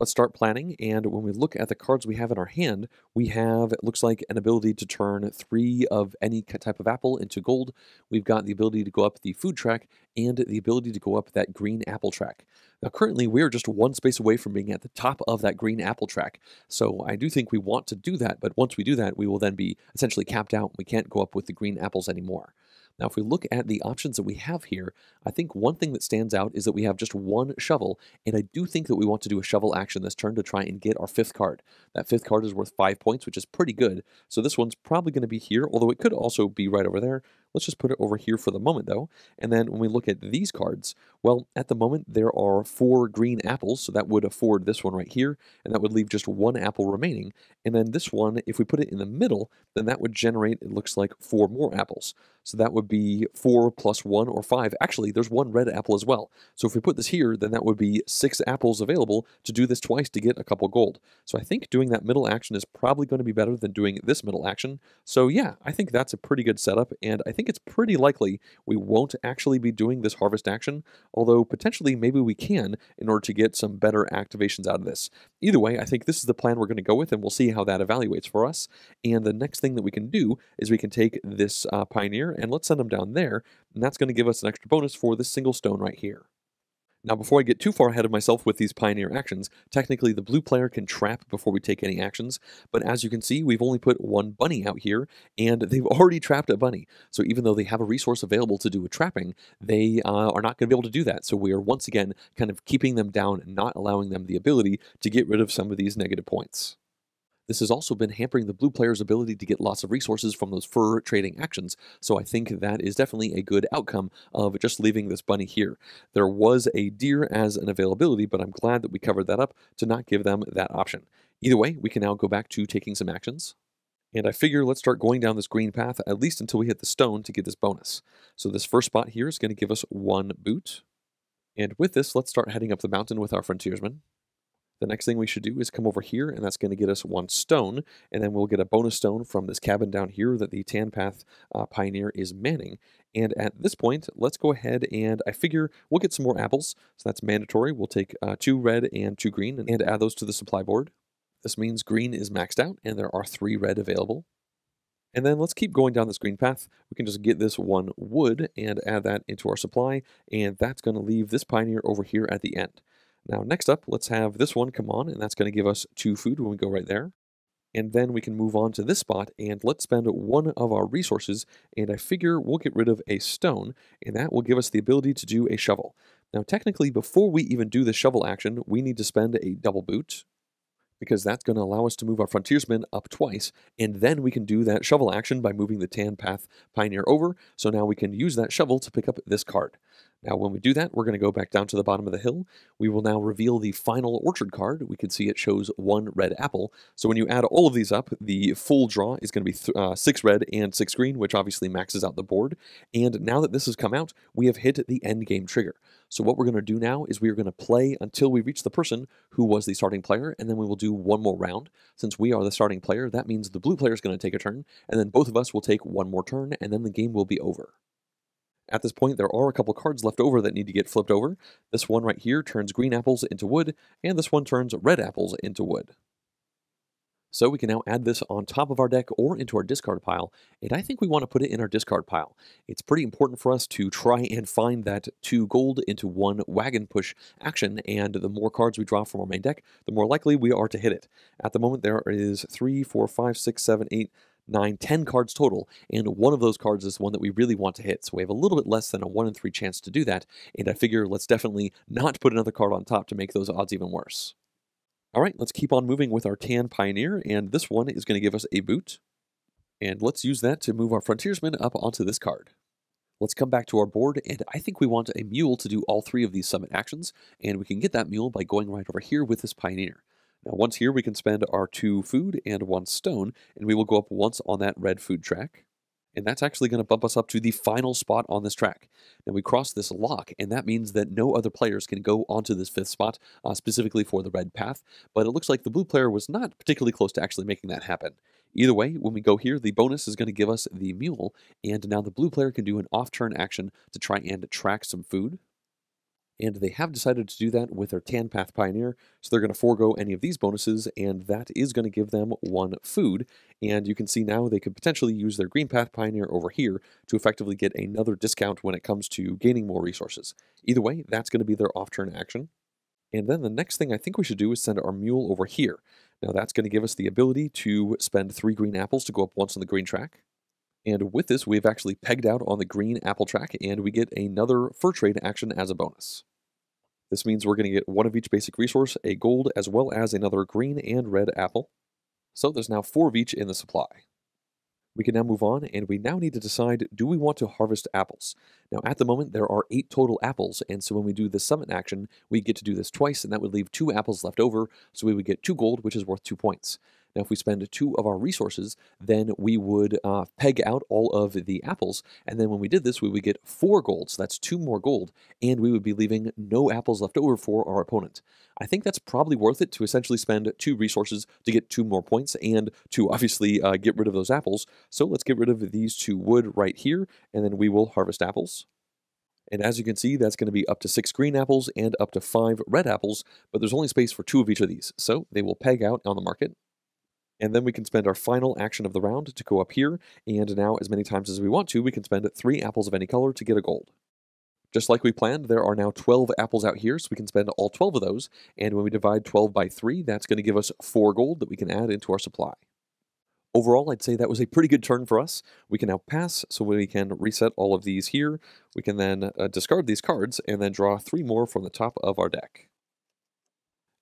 Let's start planning, and when we look at the cards we have in our hand, we have, it looks like, an ability to turn 3 of any type of apple into gold. We've got the ability to go up the food track and the ability to go up that green apple track. Now currently we are just 1 space away from being at the top of that green apple track, so I do think we want to do that, but once we do that we will then be essentially capped out. We can't go up with the green apples anymore. Now, if we look at the options that we have here, I think one thing that stands out is that we have just 1 shovel, and I do think that we want to do a shovel action this turn to try and get our 5th card. That 5th card is worth 5 points, which is pretty good, so this one's probably going to be here, although it could also be right over there. Let's just put it over here for the moment, though, and then when we look at these cards, well, at the moment, there are 4 green apples, so that would afford this one right here, and that would leave just 1 apple remaining, and then this one, if we put it in the middle, then that would generate, it looks like, 4 more apples. So that would be 4 plus 1 or 5. Actually, there's 1 red apple as well. So if we put this here, then that would be 6 apples available to do this twice to get a couple gold. So I think doing that middle action is probably going to be better than doing this middle action. So yeah, I think that's a pretty good setup, and I think it's pretty likely we won't actually be doing this harvest action, although potentially maybe we can in order to get some better activations out of this. Either way, I think this is the plan we're going to go with, and we'll see how that evaluates for us. And the next thing that we can do is we can take this pioneer and let's send them down there, and that's going to give us an extra bonus for this single stone right here. Now, before I get too far ahead of myself with these pioneer actions, technically the blue player can trap before we take any actions, but as you can see, we've only put 1 bunny out here, and they've already trapped a bunny. So even though they have a resource available to do a trapping, they are not going to be able to do that. So we are once again kind of keeping them down and not allowing them the ability to get rid of some of these negative points. This has also been hampering the blue player's ability to get lots of resources from those fur trading actions, so I think that is definitely a good outcome of just leaving this bunny here. There was a deer as an availability, but I'm glad that we covered that up to not give them that option. Either way, we can now go back to taking some actions. And I figure let's start going down this green path, at least until we hit the stone to get this bonus. So this first spot here is going to give us 1 boot. And with this, let's start heading up the mountain with our frontiersman. The next thing we should do is come over here, and that's going to get us 1 stone, and then we'll get a bonus stone from this cabin down here that the Tanpath Pioneer is manning. And at this point, let's go ahead and I figure we'll get some more apples, so that's mandatory. We'll take 2 red and 2 green and add those to the supply board. This means green is maxed out, and there are 3 red available. And then let's keep going down this green path. We can just get this 1 wood and add that into our supply, and that's going to leave this Pioneer over here at the end. Now, next up, let's have this one come on, and that's going to give us 2 food when we go right there. And then we can move on to this spot, and let's spend 1 of our resources, and I figure we'll get rid of a stone, and that will give us the ability to do a shovel. Now, technically, before we even do the shovel action, we need to spend a double boot, because that's going to allow us to move our frontiersman up twice, and then we can do that shovel action by moving the Tanpath Pioneer over, so now we can use that shovel to pick up this card. Now when we do that, we're going to go back down to the bottom of the hill. We will now reveal the final orchard card. We can see it shows 1 red apple. So when you add all of these up, the full draw is going to be 6 red and 6 green, which obviously maxes out the board. And now that this has come out, we have hit the end game trigger. So what we're going to do now is we are going to play until we reach the person who was the starting player, and then we will do 1 more round. Since we are the starting player, that means the blue player is going to take a turn, and then both of us will take 1 more turn, and then the game will be over. At this point, there are a couple cards left over that need to get flipped over. This one right here turns green apples into wood, and this one turns red apples into wood. So we can now add this on top of our deck or into our discard pile, and I think we want to put it in our discard pile. It's pretty important for us to try and find that 2 gold into 1 wagon push action, and the more cards we draw from our main deck, the more likely we are to hit it. At the moment, there is 3, 4, 5, 6, 7, 8, 9, 10 cards total, and one of those cards is one that we really want to hit, so we have a little bit less than a 1 in 3 chance to do that, and I figure let's definitely not put another card on top to make those odds even worse. Alright, let's keep on moving with our Tan Pioneer, and this one is going to give us a boot, and let's use that to move our Frontiersman up onto this card. Let's come back to our board, and I think we want a mule to do all 3 of these summit actions, and we can get that mule by going right over here with this Pioneer. Now once here we can spend our 2 food and 1 stone, and we will go up once on that red food track. And that's actually going to bump us up to the final spot on this track. Then we cross this lock, and that means that no other players can go onto this 5th spot, specifically for the red path, but it looks like the blue player was not particularly close to actually making that happen. Either way, when we go here, the bonus is going to give us the mule, and now the blue player can do an off-turn action to try and track some food. And they have decided to do that with their Tanpath Pioneer, so they're going to forego any of these bonuses, and that is going to give them 1 food. And you can see now they could potentially use their Greenpath Pioneer over here to effectively get another discount when it comes to gaining more resources. Either way, that's going to be their off-turn action. And then the next thing I think we should do is send our mule over here. Now that's going to give us the ability to spend 3 green apples to go up once on the green track. And with this, we've actually pegged out on the green apple track, and we get another fur trade action as a bonus. This means we're going to get 1 of each basic resource, a gold, as well as another green and red apple. So there's now 4 of each in the supply. We can now move on, and we now need to decide, do we want to harvest apples? Now at the moment there are 8 total apples, and so when we do the summit action, we get to do this twice, and that would leave 2 apples left over, so we would get 2 gold, which is worth 2 points. Now, if we spend two of our resources, then we would peg out all of the apples. And then when we did this, we would get 4 gold. So that's 2 more gold. And we would be leaving no apples left over for our opponent. I think that's probably worth it to essentially spend 2 resources to get 2 more points and to obviously get rid of those apples. So let's get rid of these 2 wood right here, and then we will harvest apples. And as you can see, that's going to be up to 6 green apples and up to 5 red apples, but there's only space for 2 of each of these. So they will peg out on the market. And then we can spend our final action of the round to go up here, and now as many times as we want to, we can spend 3 apples of any color to get a gold. Just like we planned, there are now 12 apples out here, so we can spend all 12 of those, and when we divide 12 by 3, that's going to give us 4 gold that we can add into our supply. Overall, I'd say that was a pretty good turn for us. We can now pass, so we can reset all of these here. We can then discard these cards, and then draw 3 more from the top of our deck.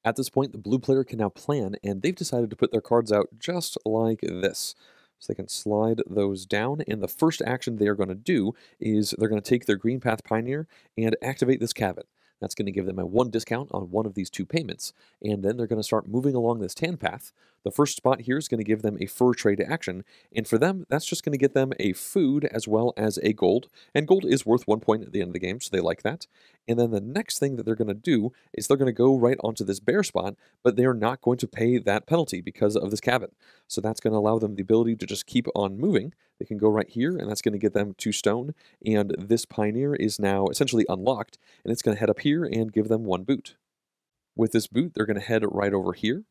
At this point, the blue player can now plan, and they've decided to put their cards out just like this. So they can slide those down, and the first action they are going to do is they're going to take their Green Path Pioneer and activate this cabin. That's going to give them a 1 discount on one of these 2 payments, and then they're going to start moving along this tan path. The first spot here is going to give them a fur trade action, and for them, that's just going to get them a food as well as a gold, and gold is worth 1 point at the end of the game, so they like that. And then the next thing that they're going to do is they're going to go right onto this bear spot, but they're not going to pay that penalty because of this cabin. So that's going to allow them the ability to just keep on moving. They can go right here, and that's going to get them 2 stone, and this pioneer is now essentially unlocked, and it's going to head up here and give them 1 boot. With this boot, they're going to head right over here,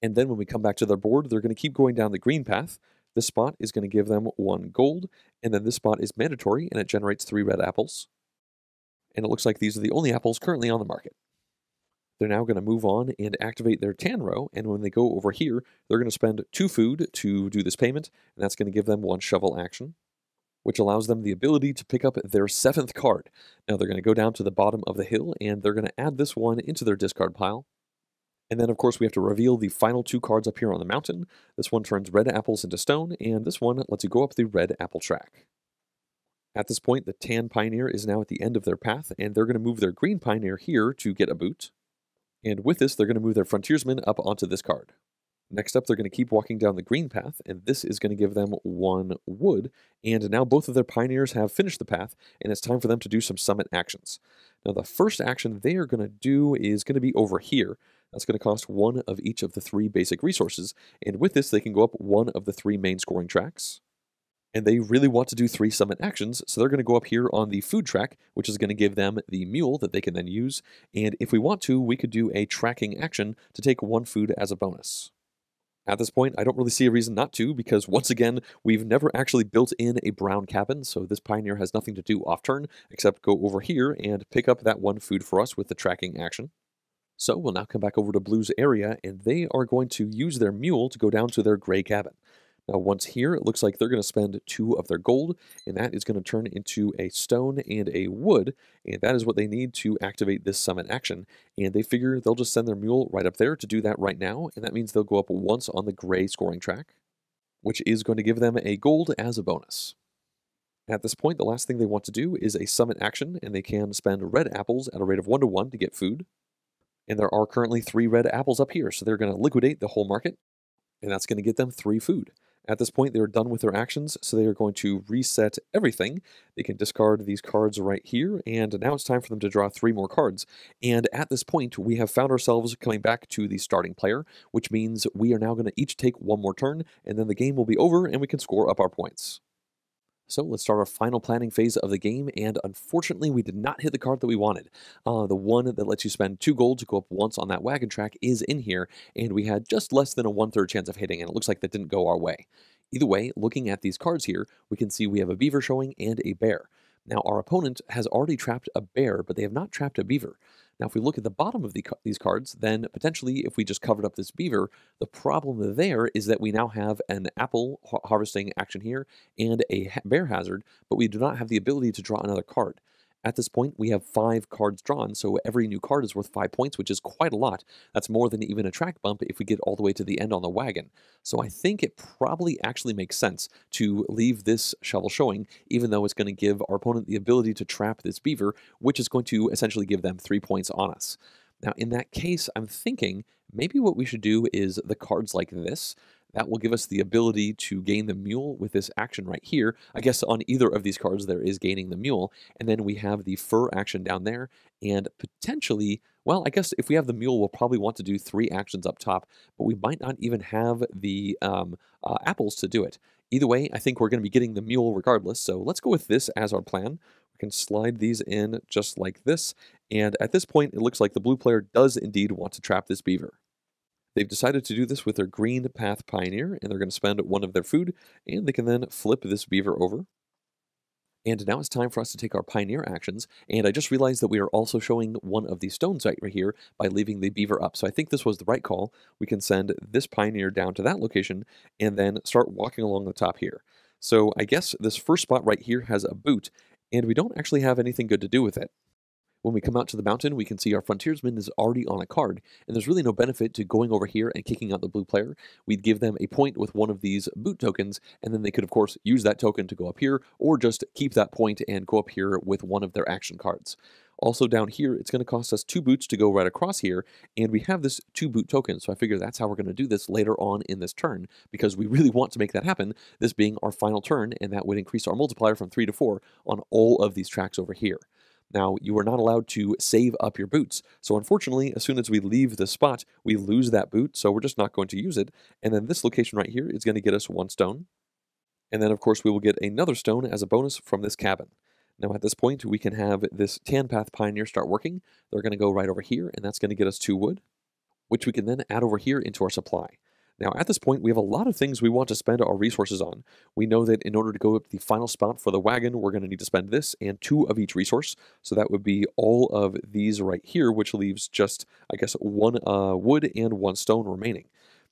and then when we come back to their board, they're going to keep going down the green path. This spot is going to give them 1 gold, and then this spot is mandatory, and it generates 3 red apples. And it looks like these are the only apples currently on the market. They're now going to move on and activate their tan row, and when they go over here, they're going to spend 2 food to do this payment, and that's going to give them 1 shovel action, which allows them the ability to pick up their 7th card. Now they're going to go down to the bottom of the hill, and they're going to add this one into their discard pile. And then, of course, we have to reveal the final 2 cards up here on the mountain. This one turns red apples into stone, and this one lets you go up the red apple track. At this point, the tan pioneer is now at the end of their path, and they're going to move their green pioneer here to get a boot. And with this, they're going to move their frontiersman up onto this card. Next up, they're going to keep walking down the green path, and this is going to give them 1 wood. And now both of their pioneers have finished the path, and it's time for them to do some summit actions. Now, the first action they are going to do is going to be over here. That's going to cost 1 of each of the 3 basic resources, and with this, they can go up 1 of the 3 main scoring tracks. And they really want to do 3 summit actions, so they're going to go up here on the food track, which is going to give them the mule that they can then use. And if we want to, we could do a tracking action to take 1 food as a bonus. At this point, I don't really see a reason not to, because once again, we've never actually built in a brown cabin, so this pioneer has nothing to do off turn, except go over here and pick up that 1 food for us with the tracking action. So we'll now come back over to Blue's area, and they are going to use their mule to go down to their gray cabin. Now once here, it looks like they're going to spend 2 of their gold, and that is going to turn into a stone and a wood, and that is what they need to activate this summit action. And they figure they'll just send their mule right up there to do that right now, and that means they'll go up once on the gray scoring track, which is going to give them a gold as a bonus. At this point, the last thing they want to do is a summit action, and they can spend red apples at a rate of 1-to-1 to get food. And there are currently 3 red apples up here, so they're going to liquidate the whole market, and that's going to get them 3 food. At this point, they're done with their actions, so they are going to reset everything. They can discard these cards right here, and now it's time for them to draw 3 more cards. And at this point, we have found ourselves coming back to the starting player, which means we are now going to each take 1 more turn, and then the game will be over, and we can score up our points. So let's start our final planning phase of the game, and unfortunately we did not hit the card that we wanted. The one that lets you spend 2 gold to go up once on that wagon track is in here, and we had just less than a 1/3 chance of hitting, and it looks like that didn't go our way. Either way, looking at these cards here, we can see we have a beaver showing and a bear. Now our opponent has already trapped a bear, but they have not trapped a beaver. Now, if we look at the bottom of these cards, then potentially if we just covered up this beaver, the problem there is that we now have an apple harvesting action here and a bear hazard, but we do not have the ability to draw another card. At this point, we have 5 cards drawn, so every new card is worth 5 points, which is quite a lot. That's more than even a track bump if we get all the way to the end on the wagon. So I think it probably actually makes sense to leave this shovel showing, even though it's going to give our opponent the ability to trap this beaver, which is going to essentially give them 3 points on us. Now, in that case, I'm thinking maybe what we should do is the cards like this. That will give us the ability to gain the mule with this action right here. I guess on either of these cards there is gaining the mule, and then we have the fur action down there, and potentially, well, I guess if we have the mule, we'll probably want to do 3 actions up top, but we might not even have the apples to do it. Either way, I think we're going to be getting the mule regardless, so let's go with this as our plan. We can slide these in just like this, and at this point, it looks like the blue player does indeed want to trap this beaver. They've decided to do this with their green path pioneer, and they're going to spend one of their food, and they can then flip this beaver over. And now it's time for us to take our pioneer actions, and I just realized that we are also showing one of the stones right here by leaving the beaver up, so I think this was the right call. We can send this pioneer down to that location, and then start walking along the top here. So I guess this first spot right here has a boot, and we don't actually have anything good to do with it. When we come out to the mountain, we can see our frontiersman is already on a card, and there's really no benefit to going over here and kicking out the blue player. We'd give them a point with one of these boot tokens, and then they could, of course, use that token to go up here, or just keep that point and go up here with one of their action cards. Also down here, it's going to cost us 2 boots to go right across here, and we have this 2 boot token, so I figure that's how we're going to do this later on in this turn, because we really want to make that happen, this being our final turn, and that would increase our multiplier from 3 to 4 on all of these tracks over here. Now, you are not allowed to save up your boots, so unfortunately, as soon as we leave the spot, we lose that boot, so we're just not going to use it. And then this location right here is going to get us 1 stone. And then, of course, we will get another stone as a bonus from this cabin. Now, at this point, we can have this Tan Path Pioneer start working. They're going to go right over here, and that's going to get us 2 wood, which we can then add over here into our supply. Now, at this point, we have a lot of things we want to spend our resources on. We know that in order to go up to the final spot for the wagon, we're going to need to spend this and 2 of each resource. So that would be all of these right here, which leaves just, I guess, 1 wood and 1 stone remaining.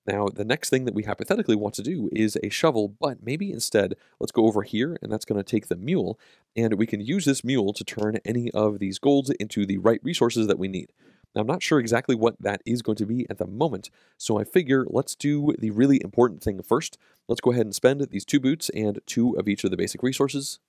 Now, the next thing that we hypothetically want to do is a shovel, but maybe instead, let's go over here, and that's going to take the mule, and we can use this mule to turn any of these golds into the right resources that we need. Now, I'm not sure exactly what that is going to be at the moment, so I figure let's do the really important thing first. Let's go ahead and spend these 2 boots and 2 of each of the basic resources,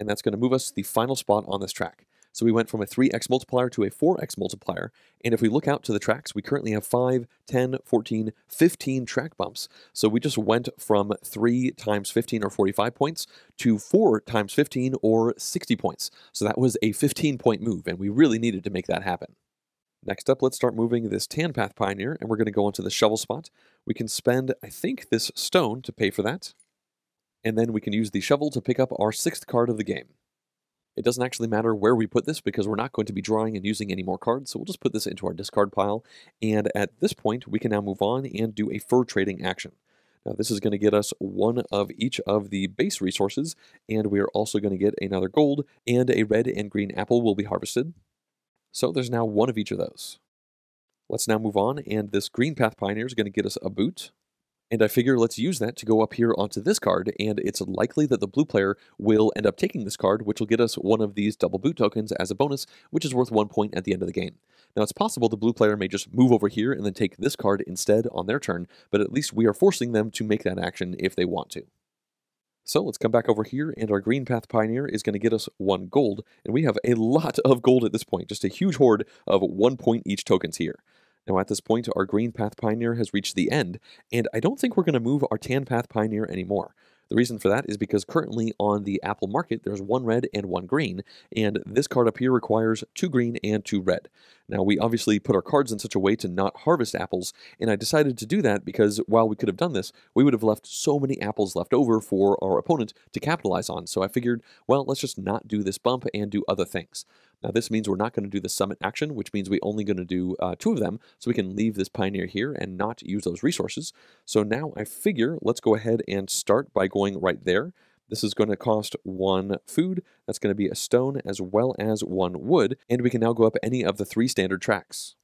and that's going to move us to the final spot on this track. So we went from a 3x multiplier to a 4x multiplier, and if we look out to the tracks, we currently have 5, 10, 14, 15 track bumps. So we just went from 3 times 15 or 45 points to 4 times 15 or 60 points. So that was a 15-point move, and we really needed to make that happen. Next up, let's start moving this Tan Path Pioneer, and we're going to go onto the shovel spot. We can spend, I think, this stone to pay for that, and then we can use the shovel to pick up our 6th card of the game. It doesn't actually matter where we put this because we're not going to be drawing and using any more cards, so we'll just put this into our discard pile, and at this point, we can now move on and do a fur trading action. Now, this is going to get us 1 of each of the base resources, and we are also going to get another gold, and a red and green apple will be harvested. So there's now 1 of each of those. Let's now move on, and this Green Path Pioneer is going to get us a boot. And I figure let's use that to go up here onto this card, and it's likely that the blue player will end up taking this card, which will get us 1 of these double boot tokens as a bonus, which is worth 1 point at the end of the game. Now, it's possible the blue player may just move over here and then take this card instead on their turn, but at least we are forcing them to make that action if they want to. So let's come back over here, and our Green Path Pioneer is going to get us 1 gold, and we have a lot of gold at this point, just a huge hoard of 1 point each tokens here. Now at this point, our Green Path Pioneer has reached the end, and I don't think we're going to move our Tan Path Pioneer anymore. The reason for that is because currently on the Apple Market, there's 1 red and 1 green, and this card up here requires 2 green and 2 red. Now, we obviously put our cards in such a way to not harvest apples, and I decided to do that because while we could have done this, we would have left so many apples left over for our opponent to capitalize on, so I figured, well, let's just not do this bump and do other things. Now, this means we're not going to do the summit action, which means we're only going to do 2 of them, so we can leave this pioneer here and not use those resources. So now I figure let's go ahead and start by going right there. This is going to cost 1 food. That's going to be a stone as well as 1 wood, and we can now go up any of the 3 standard tracks.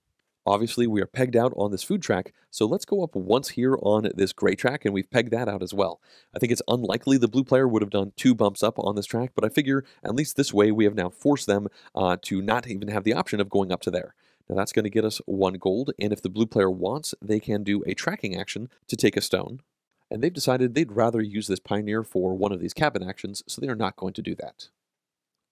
Obviously, we are pegged out on this food track, so let's go up once here on this gray track, and we've pegged that out as well. I think it's unlikely the blue player would have done 2 bumps up on this track, but I figure at least this way we have now forced them to not even have the option of going up to there. Now that's going to get us 1 gold, and if the blue player wants, they can do a tracking action to take a stone. And they've decided they'd rather use this pioneer for one of these cabin actions, so they are not going to do that.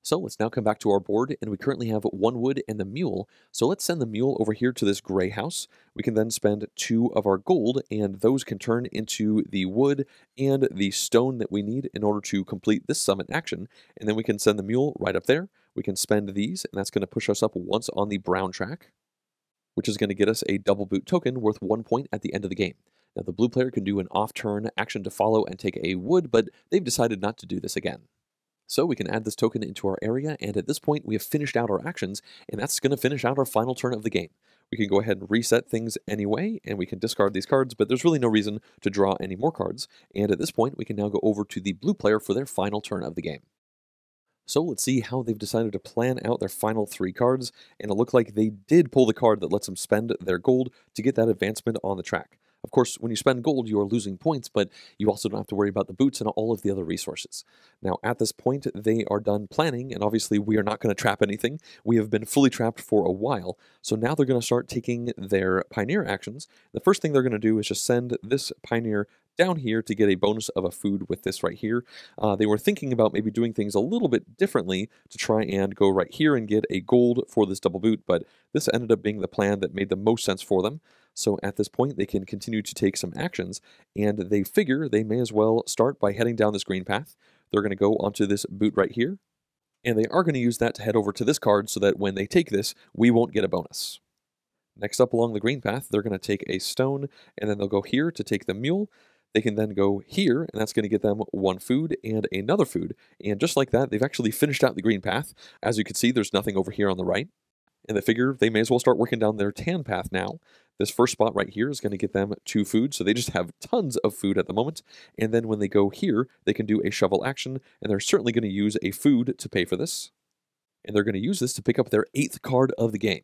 So let's now come back to our board, and we currently have one wood and the mule. So let's send the mule over here to this gray house. We can then spend 2 of our gold, and those can turn into the wood and the stone that we need in order to complete this summit action. And then we can send the mule right up there. We can spend these, and that's going to push us up once on the brown track, which is going to get us a double boot token worth 1 point at the end of the game. Now, the blue player can do an off-turn action to follow and take a wood, but they've decided not to do this again. So we can add this token into our area, and at this point we have finished out our actions, and that's going to finish out our final turn of the game. We can go ahead and reset things anyway, and we can discard these cards, but there's really no reason to draw any more cards. And at this point we can now go over to the blue player for their final turn of the game. So let's see how they've decided to plan out their final 3 cards, and it looked like they did pull the card that lets them spend their gold to get that advancement on the track. Of course, when you spend gold, you are losing points, but you also don't have to worry about the boots and all of the other resources. Now, at this point, they are done planning, and obviously we are not going to trap anything. We have been fully trapped for a while, so now they're going to start taking their pioneer actions. The first thing they're going to do is just send this pioneer down here to get a bonus of a food with this right here. They were thinking about maybe doing things a little bit differently to try and go right here and get a gold for this double boot, but this ended up being the plan that made the most sense for them. So at this point, they can continue to take some actions, and they figure they may as well start by heading down this green path. They're going to go onto this boot right here, and they are going to use that to head over to this card so that when they take this, we won't get a bonus. Next up along the green path, they're going to take a stone, and then they'll go here to take the mule. They can then go here, and that's going to get them 1 food and another food. And just like that, they've actually finished out the green path. As you can see, there's nothing over here on the right. And they figure they may as well start working down their tan path now. This first spot right here is going to get them 2 food, so they just have tons of food at the moment. And then when they go here, they can do a shovel action, and they're certainly going to use a food to pay for this. And they're going to use this to pick up their 8th card of the game.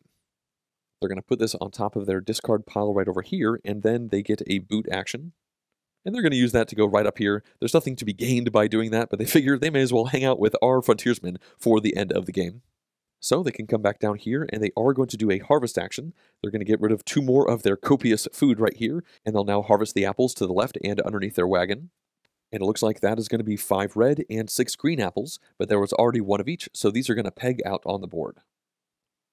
They're going to put this on top of their discard pile right over here, and then they get a boot action. And they're going to use that to go right up here. There's nothing to be gained by doing that, but they figure they may as well hang out with our frontiersmen for the end of the game. So they can come back down here, and they are going to do a harvest action. They're going to get rid of 2 more of their copious food right here, and they'll now harvest the apples to the left and underneath their wagon. And it looks like that is going to be 5 red and 6 green apples, but there was already 1 of each, so these are going to peg out on the board.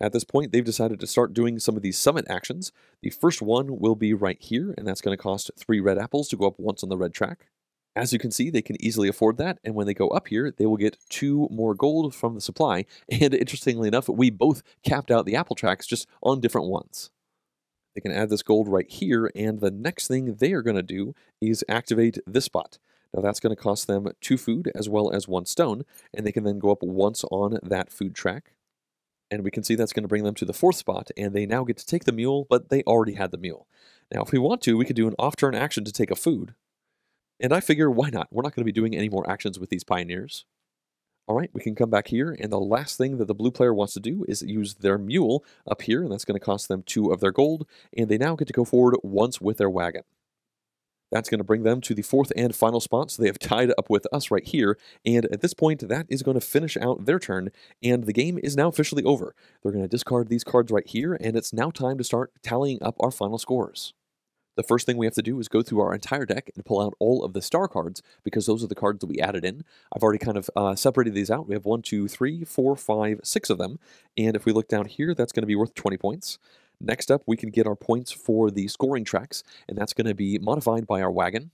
At this point, they've decided to start doing some of these summit actions. The first one will be right here, and that's going to cost 3 red apples to go up once on the red track. As you can see, they can easily afford that, and when they go up here, they will get 2 more gold from the supply, and interestingly enough, we both capped out the apple tracks just on different ones. They can add this gold right here, and the next thing they are going to do is activate this spot. Now that's going to cost them 2 food as well as 1 stone, and they can then go up once on that food track. And we can see that's going to bring them to the 4th spot, and they now get to take the mule, but they already had the mule. Now, if we want to, we could do an off-turn action to take a food. And I figure, why not? We're not going to be doing any more actions with these pioneers. All right, we can come back here, and the last thing that the blue player wants to do is use their mule up here, and that's going to cost them 2 of their gold, and they now get to go forward once with their wagon. That's going to bring them to the 4th and final spot, so they have tied up with us right here, and at this point, that is going to finish out their turn, and the game is now officially over. They're going to discard these cards right here, and it's now time to start tallying up our final scores. The first thing we have to do is go through our entire deck and pull out all of the star cards, because those are the cards that we added in. I've already kind of separated these out. We have 1, 2, 3, 4, 5, 6 of them, and if we look down here, that's going to be worth 20 points. Next up, we can get our points for the scoring tracks, and that's going to be modified by our wagon.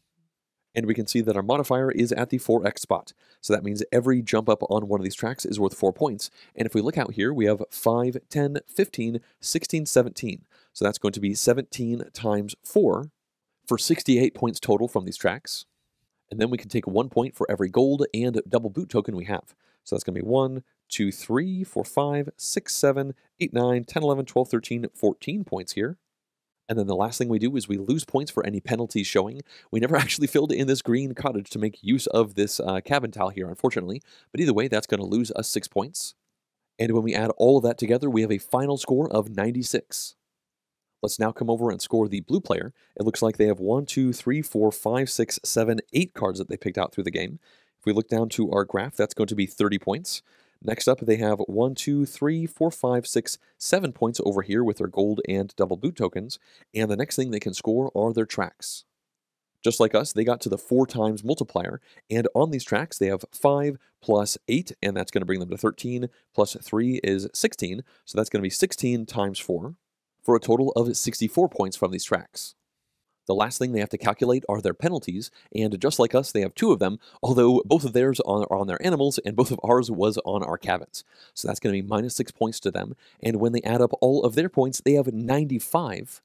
And we can see that our modifier is at the 4x spot. So that means every jump up on one of these tracks is worth 4 points. And if we look out here, we have 5, 10, 15, 16, 17. So that's going to be 17 times 4 for 68 points total from these tracks. And then we can take 1 point for every gold and double boot token we have. So that's going to be 1, 2, 3, 4, 5, 6, 7, 8, 9, 10, 11, 12, 13, 14 points here. And then the last thing we do is we lose points for any penalties showing. We never actually filled in this green cottage to make use of this cabin tile here, unfortunately. But either way, that's going to lose us 6 points. And when we add all of that together, we have a final score of 96. Let's now come over and score the blue player. It looks like they have 1, 2, 3, 4, 5, 6, 7, 8 cards that they picked out through the game. If we look down to our graph, that's going to be 30 points. Next up, they have 1, 2, 3, 4, 5, 6, 7 points over here with their gold and double boot tokens. And the next thing they can score are their tracks. Just like us, they got to the 4 times multiplier, and on these tracks they have 5 plus 8, and that's going to bring them to 13, plus 3 is 16, so that's going to be 16 times 4, for a total of 64 points from these tracks. The last thing they have to calculate are their penalties, and just like us, they have 2 of them, although both of theirs are on their animals, and both of ours was on our cabins. So that's going to be minus 6 points to them, and when they add up all of their points, they have 95.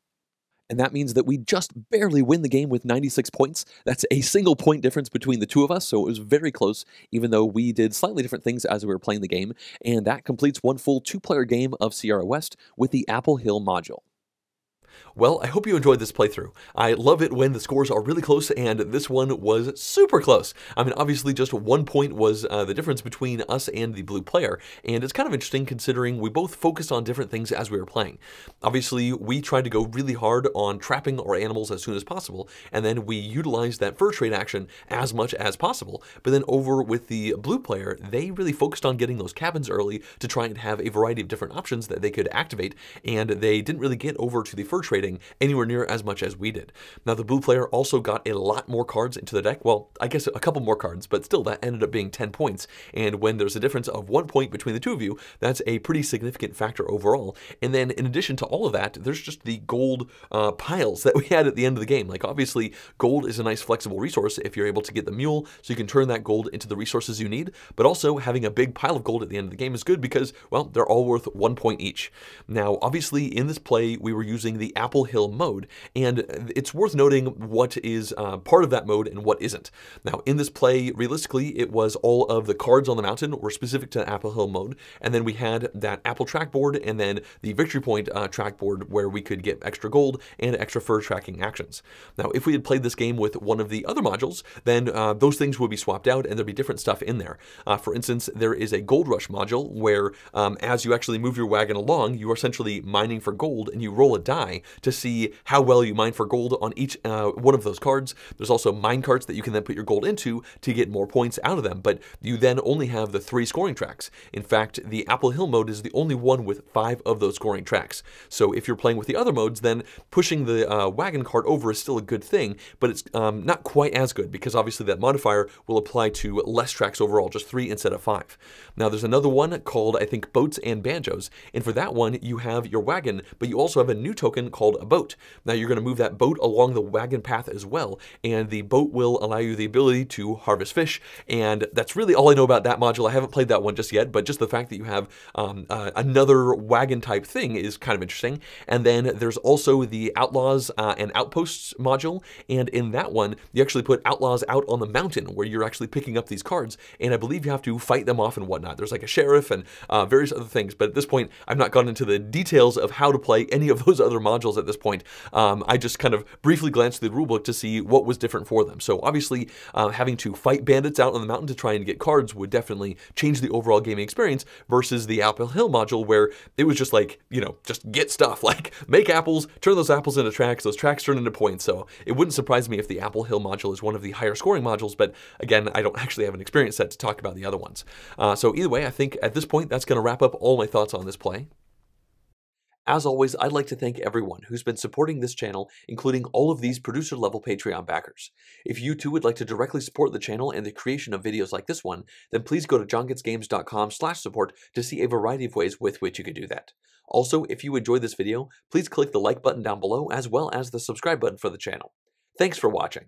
And that means that we just barely win the game with 96 points. That's a single point difference between the 2 of us, so it was very close, even though we did slightly different things as we were playing the game. And that completes one full 2-player game of Sierra West with the Apple Hill module. Well, I hope you enjoyed this playthrough. I love it when the scores are really close, and this one was super close. I mean, obviously just 1 point was the difference between us and the blue player, and it's kind of interesting considering we both focused on different things as we were playing. Obviously, we tried to go really hard on trapping our animals as soon as possible, and then we utilized that fur trade action as much as possible, but then over with the blue player, they really focused on getting those cabins early to try and have a variety of different options that they could activate, and they didn't really get over to the fur trading anywhere near as much as we did. Now the blue player also got a lot more cards into the deck, well I guess a couple more cards, but still that ended up being 10 points, and when there's a difference of 1 point between the 2 of you, that's a pretty significant factor overall. And then in addition to all of that, there's just the gold piles that we had at the end of the game. Like obviously gold is a nice flexible resource if you're able to get the mule, so you can turn that gold into the resources you need, but also having a big pile of gold at the end of the game is good because, well, they're all worth 1 point each. Now obviously in this play we were using the Apple Hill mode, and it's worth noting what is part of that mode and what isn't. Now in this play, realistically, it was all of the cards on the mountain were specific to Apple Hill mode, and then we had that Apple trackboard and then the victory point trackboard where we could get extra gold and extra fur tracking actions. Now if we had played this game with one of the other modules, then those things would be swapped out and there'd be different stuff in there. For instance, there is a Gold Rush module where as you actually move your wagon along, you are essentially mining for gold and you roll a die to see how well you mine for gold on each one of those cards. There's also mine carts that you can then put your gold into to get more points out of them, but you then only have the 3 scoring tracks. In fact, the Apple Hill mode is the only one with 5 of those scoring tracks. So if you're playing with the other modes, then pushing the wagon cart over is still a good thing, but it's not quite as good because obviously that modifier will apply to less tracks overall, just 3 instead of 5. Now there's another one called, I think, Boats and Banjos, and for that one you have your wagon, but you also have a new token called a boat. Now you're going to move that boat along the wagon path as well, and the boat will allow you the ability to harvest fish, and that's really all I know about that module. I haven't played that one just yet, but just the fact that you have another wagon type thing is kind of interesting. And then there's also the Outlaws and Outposts module, and in that one you actually put outlaws out on the mountain where you're actually picking up these cards, and I believe you have to fight them off and whatnot. There's like a sheriff and various other things, but at this point I've not gone into the details of how to play any of those other modules at this point. I just kind of briefly glanced through the rulebook to see what was different for them. So obviously having to fight bandits out on the mountain to try and get cards would definitely change the overall gaming experience versus the Apple Hill module where it was just like, you know, just get stuff, like make apples, turn those apples into tracks, those tracks turn into points. So it wouldn't surprise me if the Apple Hill module is one of the higher scoring modules, but again, I don't actually have an experience set to talk about the other ones. So either way, I think at this point that's going to wrap up all my thoughts on this play. As always, I'd like to thank everyone who's been supporting this channel, including all of these producer-level Patreon backers. If you too would like to directly support the channel and the creation of videos like this one, then please go to jongetsgames.com/support to see a variety of ways with which you could do that. Also, if you enjoyed this video, please click the like button down below as well as the subscribe button for the channel. Thanks for watching.